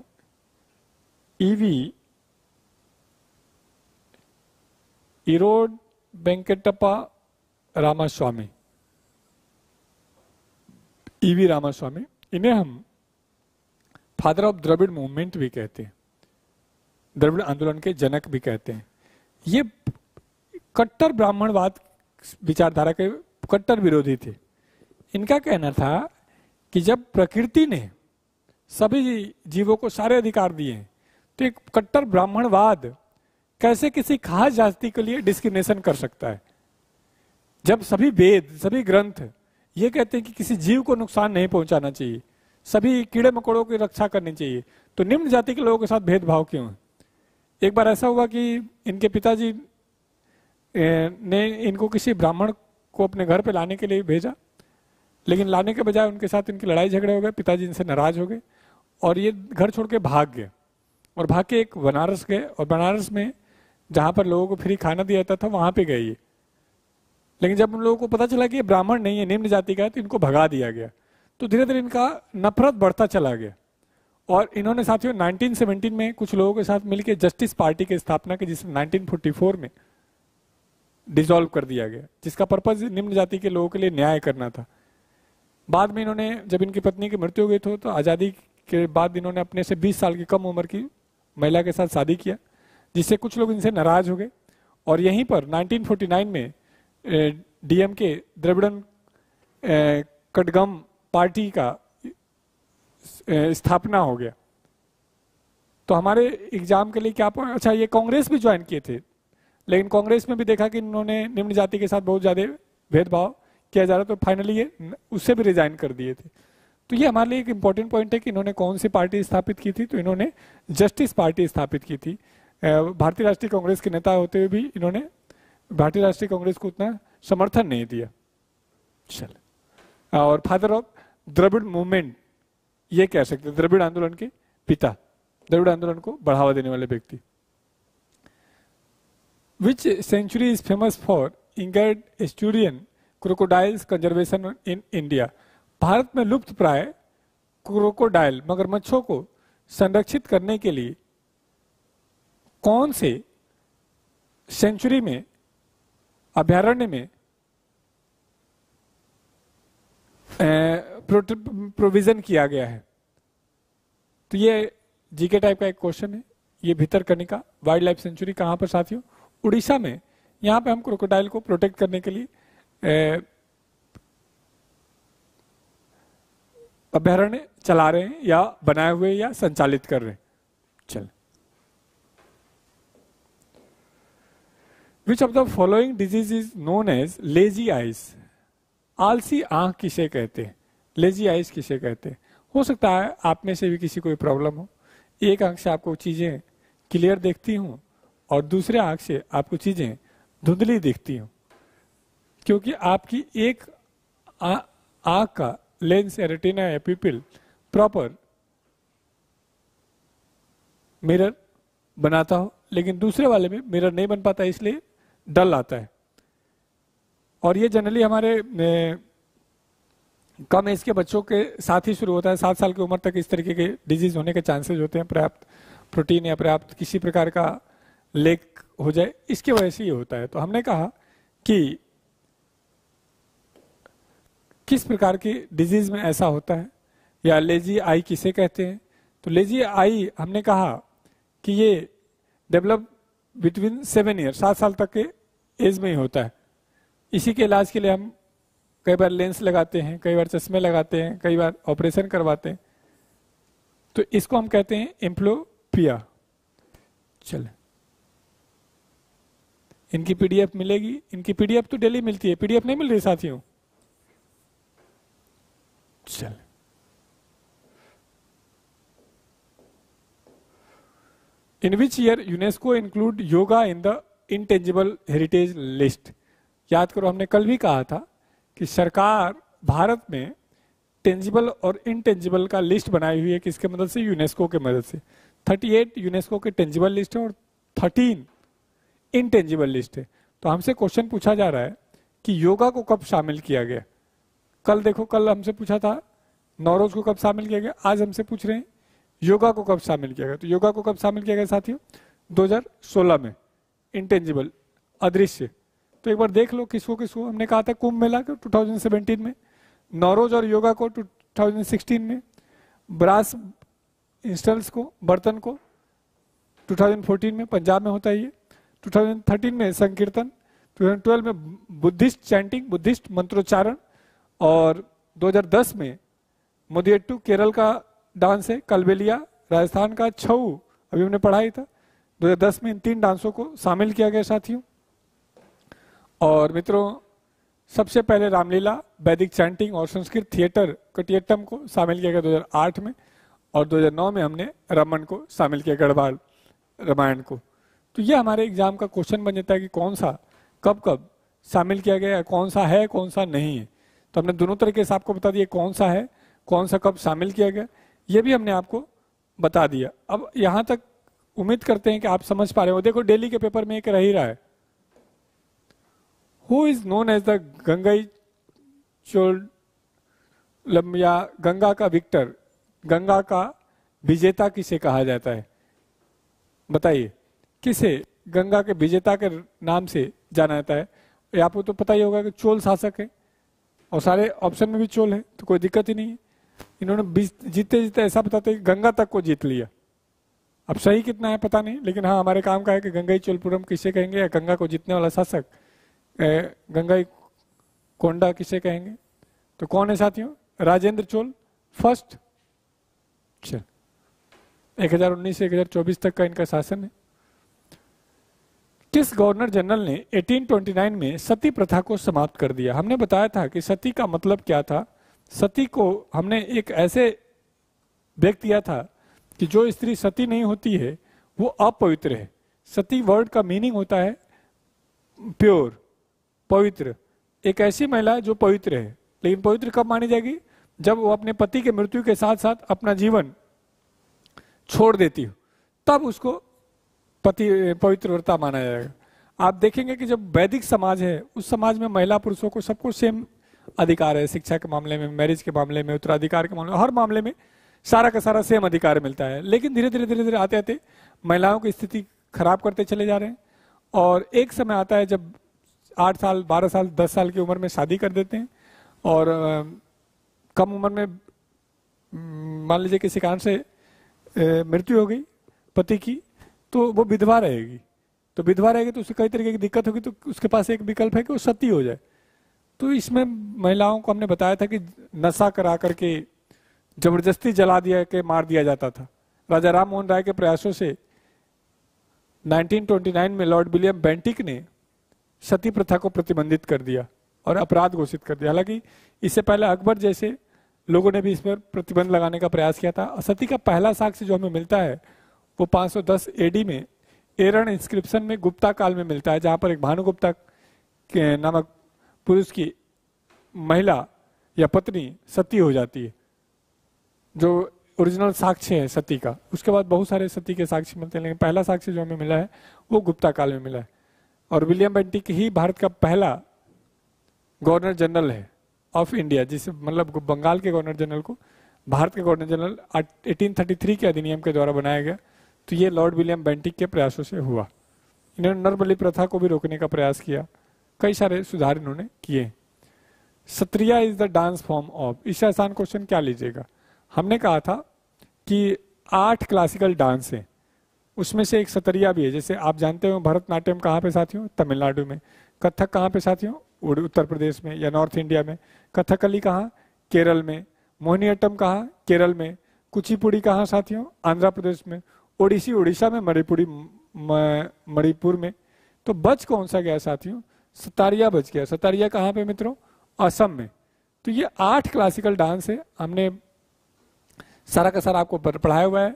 ईवी इरोड वेंकटप्पा रामास्वामी, ईवी रामास्वामी। इन्हें हम फादर ऑफ द्रविड़ मूवमेंट भी कहते हैं, द्रविड़ आंदोलन के जनक भी कहते हैं। ये कट्टर ब्राह्मणवाद विचारधारा के कट्टर विरोधी थे। इनका कहना था कि जब प्रकृति ने सभी जीवों को सारे अधिकार दिए हैं, तो एक कट्टर ब्राह्मणवाद कैसे किसी खास जाति के लिए डिस्क्रिमिनेशन कर सकता है, जब सभी वेद, सभी ग्रंथ ये कहते हैं कि किसी जीव को नुकसान नहीं पहुंचाना चाहिए, सभी कीड़े मकोड़ों की रक्षा करनी चाहिए, तो निम्न जाति के लोगों के साथ भेदभाव क्यों है। एक बार ऐसा हुआ कि इनके पिताजी ने इनको किसी ब्राह्मण को अपने घर पे लाने के लिए भेजा, लेकिन लाने के बजाय उनके साथ इनकी लड़ाई झगड़े हो गए, पिताजी इनसे नाराज हो गए और ये घर छोड़ के भाग गए। और भाग के एक बनारस गए, और बनारस में जहाँ पर लोगों को फ्री खाना दिया जाता था वहाँ पर गए ये। लेकिन जब उन लोगों को पता चला कि ये ब्राह्मण नहीं है, निम्न जाति का है, तो इनको भगा दिया गया। तो धीरे धीरे इनका नफरत बढ़ता चला गया। और इन्होंने साथियों उन्नीस सौ सत्रह में कुछ लोगों के साथ मिलकर जस्टिस पार्टी की स्थापना की, जिसे उन्नीस सौ चौवालीस में डिसॉल्व कर दिया गया, जिसका पर्पज निम्न जाति के लोगों के लिए न्याय करना था। बाद में इन्होंने, जब इनकी पत्नी की मृत्यु हो गई थी, तो आज़ादी के बाद इन्होंने अपने से बीस साल की कम उम्र की महिला के साथ शादी किया, जिससे कुछ लोग इनसे नाराज हो गए। और यहीं पर उन्नीस सौ उनचास में डीएम के द्रविड़न कटगम पार्टी का स्थापना हो गया। तो हमारे एग्जाम के लिए क्या, अच्छा ये कांग्रेस भी ज्वाइन किए थे, लेकिन कांग्रेस में भी देखा कि इन्होंने निम्न जाति के साथ बहुत ज्यादा भेदभाव किया जा रहा, तो फाइनली ये उससे भी रिजाइन कर दिए थे। तो ये हमारे लिए एक इम्पोर्टेंट पॉइंट है कि इन्होंने कौन सी पार्टी स्थापित की थी, तो इन्होंने जस्टिस पार्टी स्थापित की थी। भारतीय राष्ट्रीय कांग्रेस के नेता होते हुए भी इन्होंने भारतीय राष्ट्रीय कांग्रेस को उतना समर्थन नहीं दिया। चल, और फादर ऑफ द्रविड़ मूवमेंट ये कह सकते, द्रविड़ आंदोलन के पिता, द्रविड़ आंदोलन को बढ़ावा देने वाले व्यक्ति। Which century is famous for endangered estuarine crocodiles conservation in India. Bharat में लुप्त प्राय क्रोकोडाइल मगरमच्छों को संरक्षित करने के लिए कौन से सेंचुरी में अभ्यारण्य में प्रोविजन किया गया है? तो ये जीके टाइप का एक क्वेश्चन है। ये भितरकनिका वाइल्ड लाइफ सेंचुरी कहाँ पर साथियों? उड़ीसा में। यहाँ पे हम क्रोकोडाइल को प्रोटेक्ट करने के लिए अभ्यारण्य चला रहे हैं या बनाए हुए या संचालित कर रहे हैं। चल, which of the following disease is known as lazy eyes? आलसी आंख किसे कहते हैं? लेजी आइज किसे कहते हैं? हो सकता है आप में से भी किसी को प्रॉब्लम हो, एक आंख से आपको चीजें क्लियर देखती हूँ और दूसरे आंख से आपको चीजें धुंधली दिखती हूँ, क्योंकि आपकी एक आंख का लेंस या रेटिना या पीपिल प्रॉपर मिरर बनाता हो, लेकिन दूसरे वाले में मिरर नहीं बन पाता, इसलिए डल आता है। और ये जनरली हमारे कम एज के बच्चों के साथ ही शुरू होता है। सात साल की उम्र तक इस तरीके के डिजीज होने के चांसेस होते हैं। पर्याप्त प्रोटीन या पर्याप्त किसी प्रकार का लेक हो जाए, इसके वजह से ये होता है। तो हमने कहा कि किस प्रकार की डिजीज में ऐसा होता है, या लेजी आई किसे कहते हैं? तो लेजी आई हमने कहा कि ये डेवलप बिटवीन सेवन ईयर सात साल तक के एज में ही होता है। इसी के इलाज के लिए हम कई बार लेंस लगाते हैं, कई बार चश्मे लगाते हैं, कई बार ऑपरेशन करवाते हैं। तो इसको हम कहते हैं एम्ब्लियोपिया। चल, इनकी पीडीएफ मिलेगी, इनकी पीडीएफ तो डेली मिलती है। पीडीएफ नहीं मिल रही साथियों? चल, in which year UNESCO include yoga in the intangible heritage list? याद करो, हमने कल भी कहा था कि सरकार भारत में टेंजिबल और इनटेंजिबल का लिस्ट बनाई हुई है। किसके मदद से? यूनेस्को के मदद से। अड़तीस यूनेस्को के टेंजिबल लिस्ट है और तेरह इनटेंजिबल लिस्ट है। तो हमसे क्वेश्चन पूछा जा रहा है कि योगा को कब शामिल किया गया? कल देखो, कल हमसे पूछा था नौरोज को कब शामिल किया गया, आज हमसे पूछ रहे हैं योगा को कब शामिल किया गया। तो योगा को कब शामिल किया गया साथियों? दो हज़ार सोलह में, इंटेंजिबल, अदृश्य। तो एक बार देख लो किसको किसको। हमने कहा था कुंभ मेला को दो हज़ार सत्रह में, नौरोज और योगा को दो हज़ार सोलह में, ब्रास इंस्टल्स को, बर्तन को दो हज़ार चौदह में, पंजाब में होता है ये, दो हज़ार तेरह में संकीर्तन, दो हज़ार बारह में बुद्धिस्ट चैंटिंग, बुद्धिस्ट मंत्रोच्चारण, और दो हज़ार दस में मोदियट्टू, केरल का डांस है, कलबेलिया राजस्थान का, छऊ अभी हमने पढ़ा ही था। दो हज़ार दस में इन तीन डांसों को शामिल किया गया साथियों। और मित्रों, सबसे पहले रामलीला, वैदिक चैंटिंग और संस्कृत थिएटर कटियट्टम को शामिल किया गया दो हज़ार आठ में, और दो हज़ार नौ में हमने रमन को शामिल किया, गढ़वाल रामायण को। तो ये हमारे एग्जाम का क्वेश्चन बन जाता है कि कौन सा कब कब शामिल किया गया, कौन सा है कौन सा नहीं है। तो हमने दोनों तरीके से आपको बता दिया कौन सा है, कौन सा कब शामिल किया गया, ये भी हमने आपको बता दिया। अब यहाँ तक उम्मीद करते हैं कि आप समझ पा रहे हो। देखो, डेली के पेपर में एक रह ही रहा है, who is known as the Gangai Chola, या गंगा का विक्टर, गंगा का विजेता किसे कहा जाता है? बताइए, किसे गंगा के विजेता के नाम से जाना जाता है? आपको तो पता ही होगा कि चोल शासक है और सारे ऑप्शन में भी चोल है, तो कोई दिक्कत ही नहीं है। इन्होंने जीतते जीतते ऐसा बताते हैं कि गंगा तक को जीत लिया। अब सही कितना है पता नहीं, लेकिन हाँ, हमारे काम का है कि गंगाई चोलपुरम किसे कहेंगे, या गंगा को जीतने वाला शासक गंगाई कोंडा किसे कहेंगे? तो कौन है साथियों? राजेंद्र चोल फर्स्ट। चल, एक हजार उन्नीस से एक हजार चौबीस तक का इनका शासन है। किस गवर्नर जनरल ने अठारह सौ उनतीस में सती प्रथा को समाप्त कर दिया? हमने बताया था कि सती का मतलब क्या था। सती को हमने एक ऐसे व्यक्त किया था कि जो स्त्री सती नहीं होती है वो अपवित्र है। सती वर्ड का मीनिंग होता है प्योर, पवित्र। एक ऐसी महिला जो पवित्र है, लेकिन पवित्र कब मानी जाएगी? जब वो अपने पति के मृत्यु के साथ साथ अपना जीवन छोड़ देती हो, तब उसको पति पवित्र व्रता माना जाएगा। आप देखेंगे कि जब वैदिक समाज है उस समाज में महिला पुरुषों को सबको सेम अधिकार है, शिक्षा के मामले में, मैरिज के मामले में, उत्तराधिकार के मामले में, हर मामले में सारा का सारा सेम अधिकार मिलता है। लेकिन धीरे धीरे धीरे धीरे आते आते महिलाओं की स्थिति खराब करते चले जा रहे हैं और एक समय आता है जब आठ साल बारह साल दस साल की उम्र में शादी कर देते हैं और कम उम्र में मान लीजिए किसी कारण से मृत्यु हो गई पति की तो वो विधवा रहेगी, तो विधवा रहेगी तो उसे कई तरीके की दिक्कत होगी, तो उसके पास एक विकल्प है कि वो सती हो जाए। तो इसमें महिलाओं को हमने बताया था कि नशा करा करके जबरदस्ती जला दिया के मार दिया जाता था। राजा राम मोहन राय के प्रयासों से उन्नीस सौ उनतीस में लॉर्ड विलियम बेंटिक ने सती प्रथा को प्रतिबंधित कर दिया और अपराध घोषित कर दिया। हालांकि इससे पहले अकबर जैसे लोगों ने भी इस पर प्रतिबंध लगाने का प्रयास किया था। सती का पहला साक्ष्य जो हमें मिलता है वो पाँच सौ दस ए डी में एरन इंस्क्रिप्शन में गुप्ता काल में मिलता है, जहाँ पर एक भानुगुप्ता के नामक पुरुष की महिला या पत्नी सती हो जाती है, जो ओरिजिनल साक्ष्य है सती का। उसके बाद बहुत सारे सती के साक्ष्य मिलते हैं, लेकिन पहला साक्ष्य जो हमें मिला है वो गुप्ता काल में मिला है। और विलियम बेंटिक ही भारत का पहला गवर्नर जनरल है ऑफ इंडिया, जिसे मतलब बंगाल के गवर्नर जनरल को भारत के गवर्नर जनरल अठारह सौ तैंतीस के अधिनियम के द्वारा बनाया गया। तो ये लॉर्ड विलियम बेंटिक के प्रयासों से हुआ। इन्होंने नरबलि प्रथा को भी रोकने का प्रयास किया, कई सारे सुधार इन्होंने किए। Sattriya is the dance form of, इससे आसान क्वेश्चन क्या लीजिएगा। हमने कहा था कि आठ क्लासिकल डांस हैं, उसमें से एक सतरिया भी है। जैसे आप जानते हो भरतनाट्यम कहाँ पे साथियों? तमिलनाडु में। कथक कहाँ पे साथियों? उत्तर प्रदेश में या नॉर्थ इंडिया में। कथकली कहाँ? केरल में। मोहिनीअट्टम कहाँ? केरल में। कुचिपुड़ी कहाँ साथियों? आंध्र प्रदेश में। ओडिसी उड़ीसा में, मणिपुरी मणिपुर में। तो बच कौन सा गया साथियों? सतारिया बच गया। सतारिया कहाँ पे मित्रों? असम में। तो ये आठ क्लासिकल डांस है। हमने सारा का सारा आपको पढ़ाया हुआ है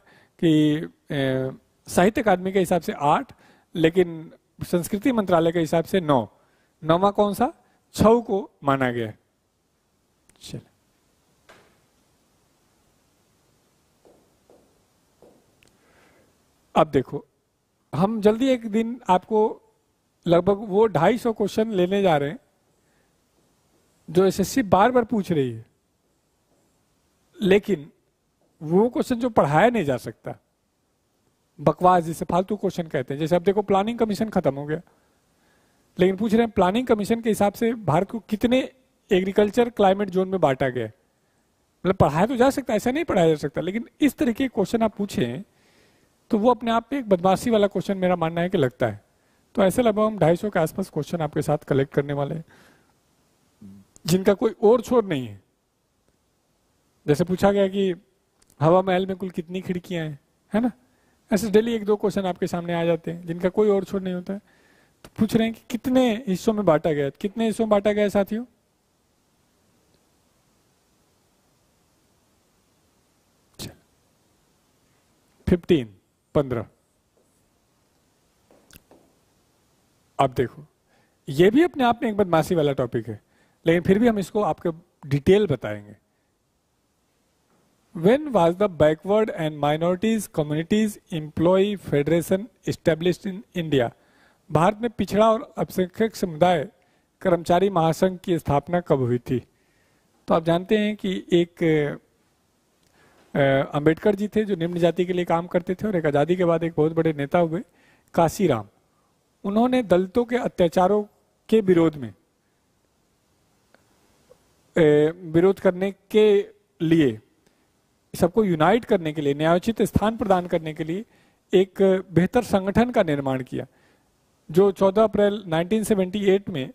कि साहित्य अकादमी के हिसाब से आठ, लेकिन संस्कृति मंत्रालय के हिसाब से नौ। नौवा कौन सा? छऊ को माना गया है। चलिए अब देखो, हम जल्दी एक दिन आपको लगभग वो ढाई सौ क्वेश्चन लेने जा रहे हैं जो एसएससी बार बार पूछ रही है, लेकिन वो क्वेश्चन जो पढ़ाया नहीं जा सकता, बकवास जिसे फालतू क्वेश्चन कहते हैं। जैसे अब देखो प्लानिंग कमीशन खत्म हो गया, लेकिन पूछ रहे हैं प्लानिंग कमीशन के हिसाब से भारत को कितने एग्रीकल्चर क्लाइमेट जोन में बांटा गया है। मतलब पढ़ाया तो जा सकता, ऐसा नहीं पढ़ाया जा सकता, लेकिन इस तरह के क्वेश्चन आप पूछें तो वो अपने आप में एक बदमाशी वाला क्वेश्चन मेरा मानना है कि लगता है। तो ऐसे लगभग हम ढाई सौ के आसपास क्वेश्चन आपके साथ कलेक्ट करने वाले हैं जिनका कोई और छोर नहीं है। जैसे पूछा गया कि हवा महल में कुल कितनी खिड़कियां हैं, है ना? ऐसे डेली एक दो क्वेश्चन आपके सामने आ जाते हैं जिनका कोई और छोर नहीं होता है। तो पूछ रहे हैं कि कितने हिस्सों में बांटा गया है। कितने हिस्सों में बांटा गया है साथियों? फिफ्टीन पंद्रह। अब देखो ये भी अपने आप में एक बदमाशी वाला टॉपिक है, लेकिन फिर भी हम इसको आपके डिटेल बताएंगे। When was the backward and minorities communities employee federation established in India? Bharat में पिछड़ा और अल्पसंख्यक समुदाय कर्मचारी महासंघ की स्थापना कब हुई थी? तो आप जानते हैं कि एक अंबेडकर जी थे जो निम्न जाति के लिए काम करते थे और एक आज़ादी के बाद एक बहुत बड़े नेता हुए काशीराम। उन्होंने दलितों के अत्याचारों के विरोध में विरोध करने के लिए, सबको यूनाइट करने के लिए, न्यायोचित स्थान प्रदान करने के लिए एक बेहतर संगठन का निर्माण किया, जो चौदह अप्रैल उन्नीस सौ अठहत्तर में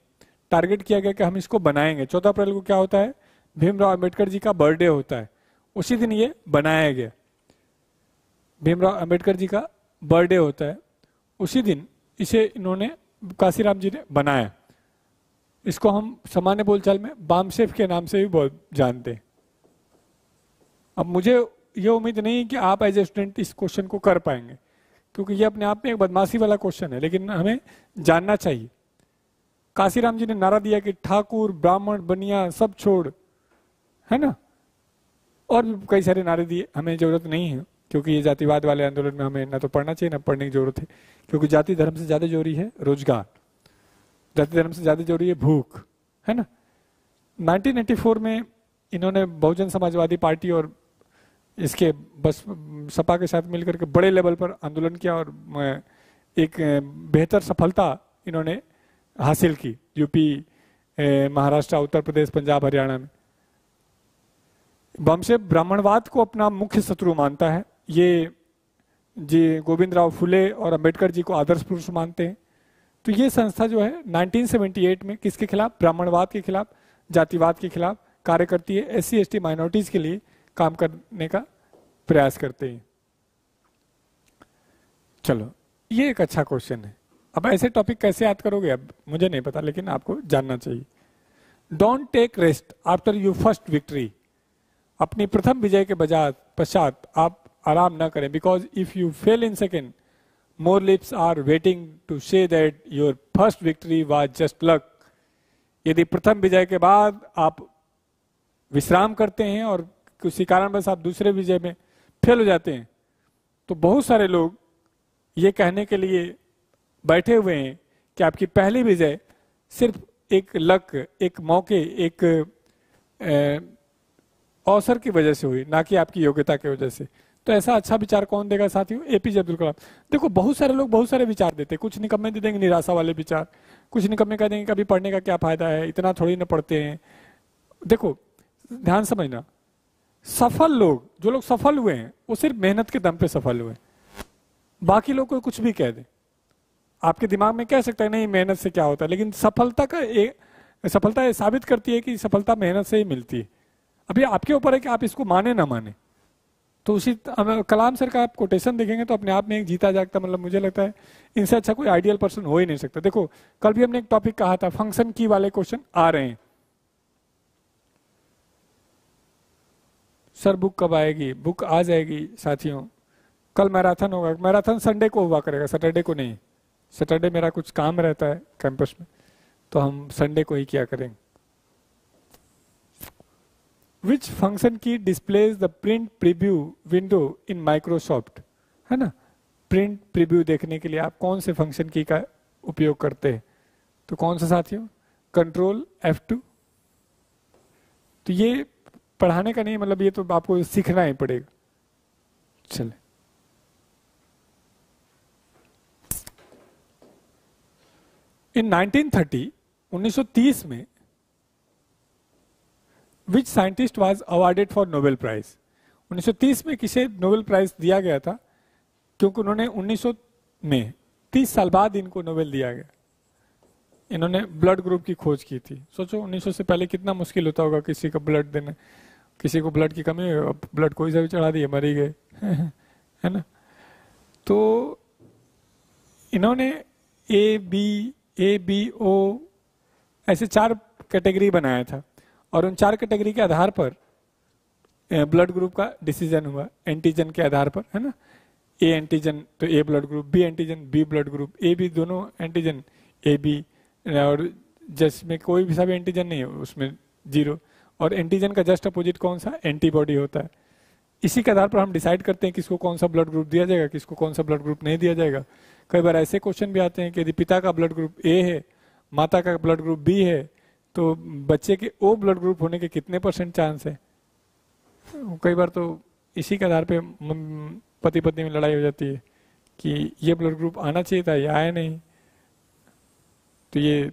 टारगेट किया गया कि हम इसको बनाएंगे। चौदह अप्रैल को क्या होता है? भीमराव अंबेडकर जी का बर्थडे होता है, उसी दिन ये बनाया गया। भीमराव अंबेडकर जी का बर्थडे होता है, उसी दिन इसे इन्होंने काशीराम जी ने बनाया। इसको हम सामान्य बोलचाल में बामसेफ के नाम से भी बहुत जानते हैं। अब मुझे ये उम्मीद नहीं है कि आप एज ए स्टूडेंट इस क्वेश्चन को कर पाएंगे, क्योंकि ये अपने आप में एक बदमाशी वाला क्वेश्चन है, लेकिन हमें जानना चाहिए। काशीराम जी ने नारा दिया कि ठाकुर ब्राह्मण बनिया सब छोड़, है ना, और भी कई सारे नारे दिए। हमें जरूरत नहीं है, क्योंकि ये जातिवाद वाले आंदोलन में हमें ना तो पढ़ना चाहिए ना पढ़ने की जरूरत है, क्योंकि जाति धर्म से ज्यादा जरूरी है रोजगार। जाति धर्म से ज्यादा जरूरी है भूख, है ना। नाइनटीन एटी फोर में इन्होंने बहुजन समाजवादी पार्टी और इसके बस सपा के साथ मिलकर के बड़े लेवल पर आंदोलन किया और एक बेहतर सफलता इन्होंने हासिल की यूपी, महाराष्ट्र, उत्तर प्रदेश, पंजाब, हरियाणा में। वामसेव ब्राह्मणवाद को अपना मुख्य शत्रु मानता है। ये जी गोविंद राव फुले और अंबेडकर जी को आदर्श पुरुष मानते हैं। तो ये संस्था जो है नाइनटीन सेवेंटी एट में किसके खिलाफ, ब्राह्मणवाद के खिलाफ, जातिवाद के खिलाफ कार्य करती है। S C S T minorities के लिए काम करने का प्रयास करते हैं। चलो ये एक अच्छा क्वेश्चन है। अब ऐसे टॉपिक कैसे याद करोगे अब मुझे नहीं पता, लेकिन आपको जानना चाहिए। Don't take rest after you first victory, अपनी प्रथम विजय के बजाय पश्चात आप आराम ना करें। Because if you fail in second more lips are waiting to say that your first victory was just luck. यदि प्रथम विजय के बाद आप विश्राम करते हैं और किसी कारणवश आप दूसरे विजय में फेल हो जाते हैं तो बहुत सारे लोग ये कहने के लिए बैठे हुए हैं कि आपकी पहली विजय सिर्फ एक लक, एक मौके, एक ए, अवसर की वजह से हुई, ना कि आपकी योग्यता की वजह से। तो ऐसा अच्छा विचार कौन देगा साथियों? एपीजे अब्दुल कलाम। देखो बहुत सारे लोग बहुत सारे विचार देते, कुछ निकम्मे दे देंगे निराशा वाले विचार, कुछ निकम्मे कह देंगे कभी पढ़ने का क्या फायदा है, इतना थोड़ी ना पढ़ते हैं। देखो ध्यान समझना, सफल लोग, जो लोग सफल हुए हैं वो सिर्फ मेहनत के दम पे सफल हुए। बाकी लोग को कुछ भी कह दें, आपके दिमाग में कह सकता है नहीं मेहनत से क्या होता है, लेकिन सफलता का एक सफलता ये साबित करती है कि सफलता मेहनत से ही मिलती है। अभी आपके ऊपर है कि आप इसको माने ना माने। तो उसी कलाम सर का आप कोटेशन देखेंगे तो अपने आप में एक जीता जागता, मतलब मुझे लगता है इनसे अच्छा कोई आइडियल पर्सन हो ही नहीं सकता। देखो कल भी हमने एक टॉपिक कहा था, फंक्शन की वाले क्वेश्चन आ रहे हैं। सर बुक कब आएगी? बुक आ जाएगी साथियों। कल मैराथन होगा, मैराथन संडे को हुआ करेगा, सैटरडे को नहीं। सैटरडे मेरा कुछ काम रहता है कैंपस में, तो हम संडे को ही किया करेंगे। Which function key displays the print preview window in Microsoft? है ना, print preview देखने के लिए आप कौन से function key का उपयोग करते हैं? तो कौन सा साथियों? Control F two. तो ये पढ़ाने का नहीं, मतलब ये तो आपको सीखना ही पड़ेगा। चले इन नाइनटीन थर्टी उन्नीस सौ तीस में Which scientist was awarded for Nobel Prize? उन्नीस सौ तीस में किसे नोबेल प्राइज दिया गया था? क्योंकि उन्होंने उन्नीस सौ में तीस साल बाद इनको नोबेल दिया गया। इन्होंने ब्लड ग्रुप की खोज की थी। सोचो उन्नीस सौ से पहले कितना मुश्किल होता होगा किसी का ब्लड देना, किसी को ब्लड की कमी हो, ब्लड कोई सा भी चढ़ा दिए मर ही गए, है ना। तो इन्होंने A B A B O ऐसे चार कैटेगरी बनाया था और उन चार कैटेगरी के आधार पर ब्लड ग्रुप का डिसीजन हुआ एंटीजन के आधार पर, है ना। ए एंटीजन तो A blood group, B antigen B blood group, A B दोनों एंटीजन ए बी, और जिसमें कोई भी सब एंटीजन नहीं है उसमें जीरो। और एंटीजन का जस्ट अपोजिट कौन सा? एंटीबॉडी होता है। इसी के आधार पर हम डिसाइड करते हैं किसको कौन सा ब्लड ग्रुप दिया जाएगा, किसको कौन सा ब्लड ग्रुप नहीं दिया जाएगा। कई बार ऐसे क्वेश्चन भी आते हैं कि यदि पिता का ब्लड ग्रुप ए है, माता का ब्लड ग्रुप बी है, तो बच्चे के ओ ब्लड ग्रुप होने के कितने परसेंट चांस है? कई बार तो इसी के आधार पे पति पत्नी में लड़ाई हो जाती है कि ये ब्लड ग्रुप आना चाहिए था, ये आया नहीं, तो ये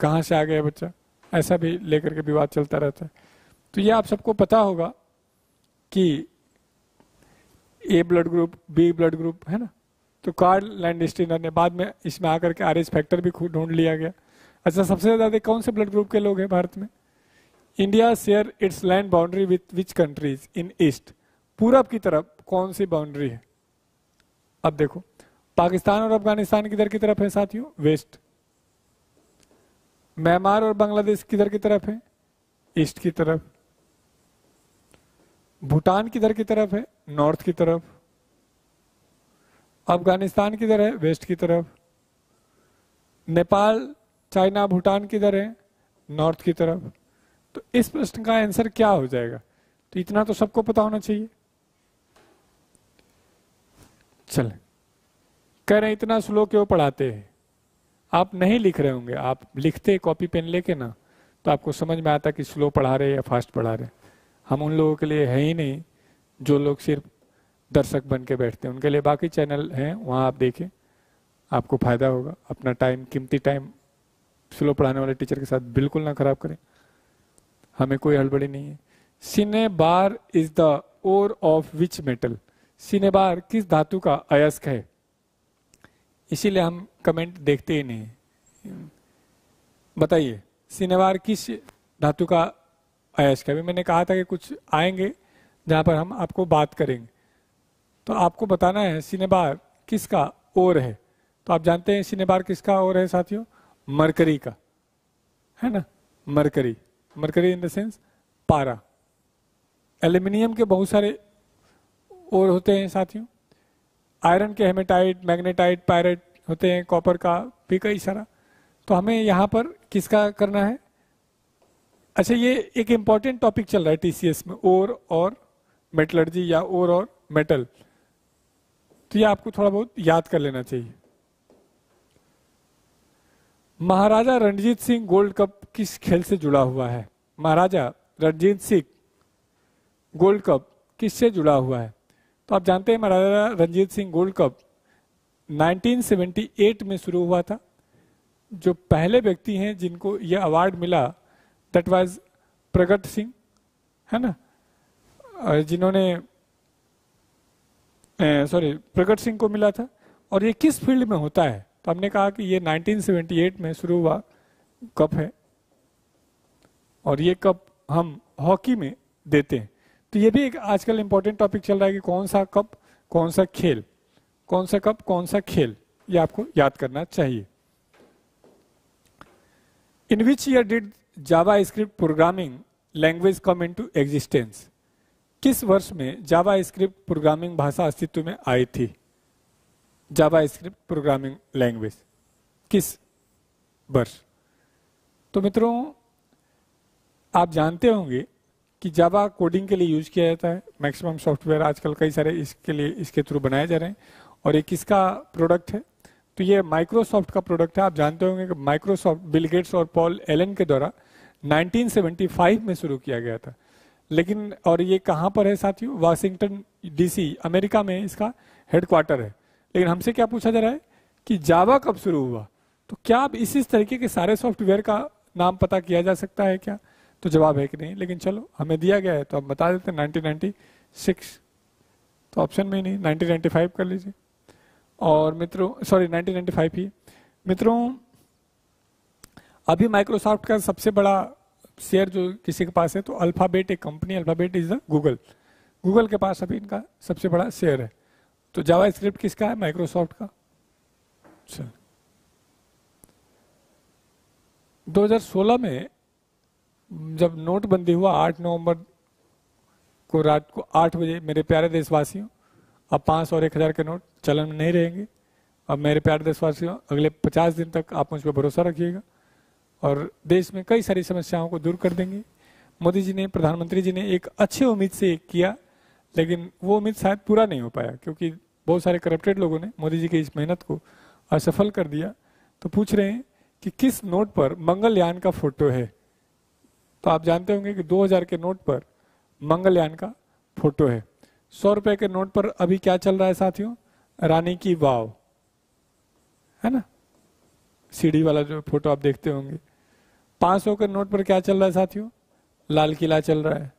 कहाँ से आ गया बच्चा, ऐसा भी लेकर के विवाद चलता रहता है। तो ये आप सबको पता होगा कि A blood group B blood group, है ना। तो कार्ल लैंडस्टीनर ने बाद में इसमें आकर के आर एस फैक्टर भी खुद ढूंढ लिया गया। अच्छा, सबसे ज्यादा कौन से ब्लड ग्रुप के लोग हैं भारत में? India share its land boundary with which countries in east, पूरब की तरफ कौन सी बाउंड्री है? अब देखो पाकिस्तान और अफगानिस्तान किधर की तरफ है साथियों? वेस्ट। म्यांमार और बांग्लादेश किधर की तरफ है? ईस्ट की तरफ। भूटान किधर की तरफ है? नॉर्थ की तरफ। अफगानिस्तान किधर है? वेस्ट की तरफ। नेपाल, चाइना, भूटान किधर है? नॉर्थ की तरफ। तो इस प्रश्न का आंसर क्या हो जाएगा? तो इतना तो सबको पता होना चाहिए। चलें, कह रहे इतना स्लो क्यों पढ़ाते हैं? आप नहीं लिख रहे होंगे, आप लिखते कॉपी पेन लेके ना, तो आपको समझ में आता कि स्लो पढ़ा रहे या फास्ट पढ़ा रहे। हम उन लोगों के लिए है ही नहीं जो लोग सिर्फ दर्शक बन के बैठते हैं, उनके लिए बाकी चैनल हैं, वहाँ आप देखें, आपको फ़ायदा होगा। अपना टाइम, कीमती टाइम स्लो पढ़ाने वाले टीचर के साथ बिल्कुल ना खराब करें। हमें कोई हड़बड़ी नहीं है। Cinnabar is the ore of which metal, cinnabar किस धातु का अयस्क है, इसीलिए हम कमेंट देखते ही नहीं। बताइए सिनेबार किस धातु का अयस्क है। अभी मैंने कहा था कि कुछ आएंगे जहाँ पर हम आपको बात करेंगे, तो आपको बताना है सिनेबार किसका ओर है। तो आप जानते हैं सिनेबार किसका ओर है साथियों, मरकरी का है ना। Mercury, mercury in the sense पारा। एल्यूमिनियम के बहुत सारे ओर होते हैं साथियों, आयरन के हेमेटाइट, मैग्नेटाइट, पायरेट होते हैं, कॉपर का भी कई सारा। तो हमें यहाँ पर किसका करना है। अच्छा, ये एक इम्पॉर्टेंट टॉपिक चल रहा है टीसीएस में, ओर और मेटलर्जी या ओर और मेटल, तो ये आपको थोड़ा बहुत याद कर लेना चाहिए। महाराजा रणजीत सिंह गोल्ड कप किस खेल से जुड़ा हुआ है। महाराजा रणजीत सिंह गोल्ड कप किससे जुड़ा हुआ है। तो आप जानते हैं Maharaja Ranjit Singh gold cup nineteen seventy eight में शुरू हुआ था। जो पहले व्यक्ति हैं जिनको यह अवार्ड मिला, दैट वाज प्रगट सिंह, है ना, जिन्होंने सॉरी प्रगट सिंह को मिला था। और ये किस फील्ड में होता है, तो हमने कहा कि ये नाइनटीन सेवेंटी एट में शुरू हुआ कप है, और ये कप हम हॉकी में देते हैं। तो ये भी एक आजकल इंपॉर्टेंट टॉपिक चल रहा है कि कौन सा कप कौन सा खेल, कौन सा कप कौन सा खेल, ये आपको याद करना चाहिए। In which year did JavaScript programming language come into existence, किस वर्ष में जावास्क्रिप्ट प्रोग्रामिंग भाषा अस्तित्व में आई थी। जावास्क्रिप्ट प्रोग्रामिंग लैंग्वेज किस वर्ष। तो मित्रों आप जानते होंगे कि जावा कोडिंग के लिए यूज किया जाता है। मैक्सिमम सॉफ्टवेयर आजकल कई सारे इसके लिए इसके थ्रू बनाए जा रहे हैं। और ये किसका प्रोडक्ट है, तो ये माइक्रोसॉफ्ट का प्रोडक्ट है। आप जानते होंगे कि माइक्रोसॉफ्ट बिल गेट्स और पॉल एलन के द्वारा नाइनटीन सेवेंटी फाइव में शुरू किया गया था। लेकिन और ये कहाँ पर है साथियों, वाशिंगटन डीसी अमेरिका में इसका हेडक्वार्टर है। लेकिन हमसे क्या पूछा जा रहा है कि जावा कब शुरू हुआ। तो क्या आप इसी तरीके के सारे सॉफ्टवेयर का नाम पता किया जा सकता है क्या, तो जवाब है कि नहीं। लेकिन चलो हमें दिया गया है तो हम बता देते हैं नाइनटीन नाइंटी सिक्स, तो ऑप्शन में ही नहीं, नाइनटीन नाइंटी फाइव कर लीजिए। और मित्रों सॉरी नाइनटीन नाइंटी फाइव ही। मित्रों अभी माइक्रोसॉफ्ट का सबसे बड़ा शेयर जो किसी के पास है, तो अल्फाबेट एक company, alphabet is the Google, Google के पास अभी इनका सबसे बड़ा शेयर है। तो जावास्क्रिप्ट किसका है, माइक्रोसॉफ्ट का। चल दो हज़ार सोलह में जब नोटबंदी हुआ, आठ नवंबर को रात को आठ बजे, मेरे प्यारे देशवासियों अब पाँच और एक हज़ार के नोट चलन में नहीं रहेंगे। अब मेरे प्यारे देशवासियों अगले पचास दिन तक आप मुझ पर भरोसा रखिएगा, और देश में कई सारी समस्याओं को दूर कर देंगे। मोदी जी ने, प्रधानमंत्री जी ने एक अच्छे उम्मीद से एक किया, लेकिन वो उम्मीद शायद पूरा नहीं हो पाया, क्योंकि बहुत सारे करप्टेड लोगों ने मोदी जी की इस मेहनत को असफल कर दिया। तो पूछ रहे हैं कि किस नोट पर मंगलयान का फोटो है। तो आप जानते होंगे कि दो हज़ार के नोट पर मंगलयान का फोटो है। सौ रुपए के नोट पर अभी क्या चल रहा है साथियों, रानी की वाव, है ना, सीढ़ी वाला जो फोटो आप देखते होंगे। पाँच सौ के नोट पर क्या चल रहा है साथियों, लाल किला चल रहा है।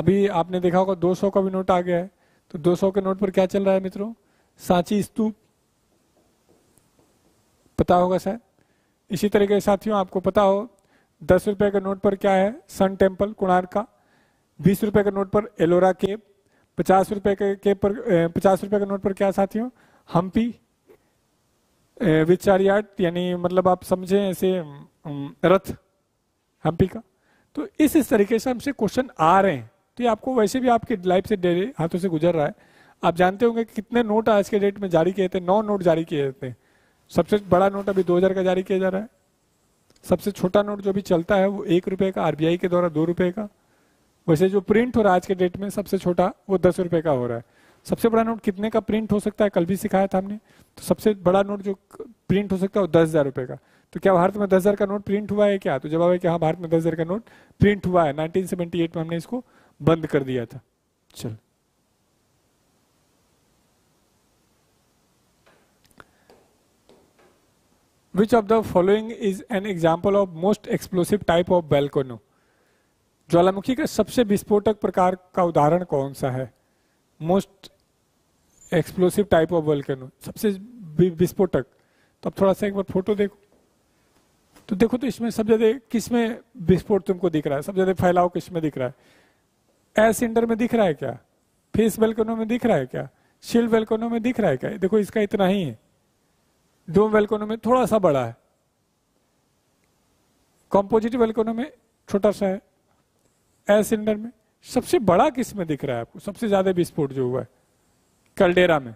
अभी आपने देखा होगा दो सौ का भी नोट आ गया है, तो दो सौ के नोट पर क्या चल रहा है मित्रों, सांची स्तूप, पता होगा शायद। इसी तरीके साथियों आपको पता हो दस रुपए के नोट पर क्या है, सन टेम्पल कोणार्क का। बीस रुपए के नोट पर एलोरा केव। पचास रुपए के केव पर पचास रुपए के नोट पर क्या साथियों, हम्पी विचार यार्ड, यानी मतलब आप समझे ऐसे रथ हम्पी का। तो इस इस तरीके से हमसे क्वेश्चन आ रहे हैं। तो ये आपको वैसे भी आपकी लाइफ से डेली हाथों से गुजर रहा है। आप जानते होंगे कि कितने नोट आज के डेट में जारी किए थे, नौ नोट जारी किए जाते हैं। सबसे बड़ा नोट अभी दो हज़ार का जारी किया जा रहा है। सबसे छोटा नोट जो भी चलता है वो एक रुपये का, आरबीआई के द्वारा दो रुपये का। वैसे जो प्रिंट हो रहा है आज के डेट में सबसे छोटा वो दस रुपये का हो रहा है। सबसे बड़ा नोट कितने का प्रिंट हो सकता है, कल भी सिखाया था हमने, तो सबसे बड़ा नोट जो प्रिंट हो सकता है वो दस हजार रुपये का। तो क्या भारत में दस हजार का नोट प्रिंट हुआ है क्या? तो जवाब है कि हाँ, भारत में दस हजार का नोट प्रिंट हुआ है। नाइनटीन सेवेंटी एट में हमने इसको बंद कर दिया था। चल, which of the following is an example of most explosive type of volcano? ज्वालामुखी का सबसे विस्फोटक प्रकार का उदाहरण कौन सा है? Most explosive type of volcano, सबसे विस्फोटक। तो अब थोड़ा सा एक बार फोटो देखो, तो देखो तो इसमें सबसे ज्यादा किस में विस्फोट तुमको दिख रहा है, सबसे ज्यादा फैलाव किस में दिख रहा है? एस इंडर में दिख रहा है क्या? फेस वेल्कोनो में दिख रहा है क्या? शील्ड वेल्कोनो में दिख रहा है क्या? देखो इसका इतना ही है। डोम वेल्कोनो में थोड़ा सा बड़ा है, कॉम्पोजिट वेल्कोनो में छोटा सा है, एस इंडर में सबसे बड़ा किस में दिख रहा है आपको? सबसे ज्यादा विस्फोट जो हुआ है कल्डेरा में।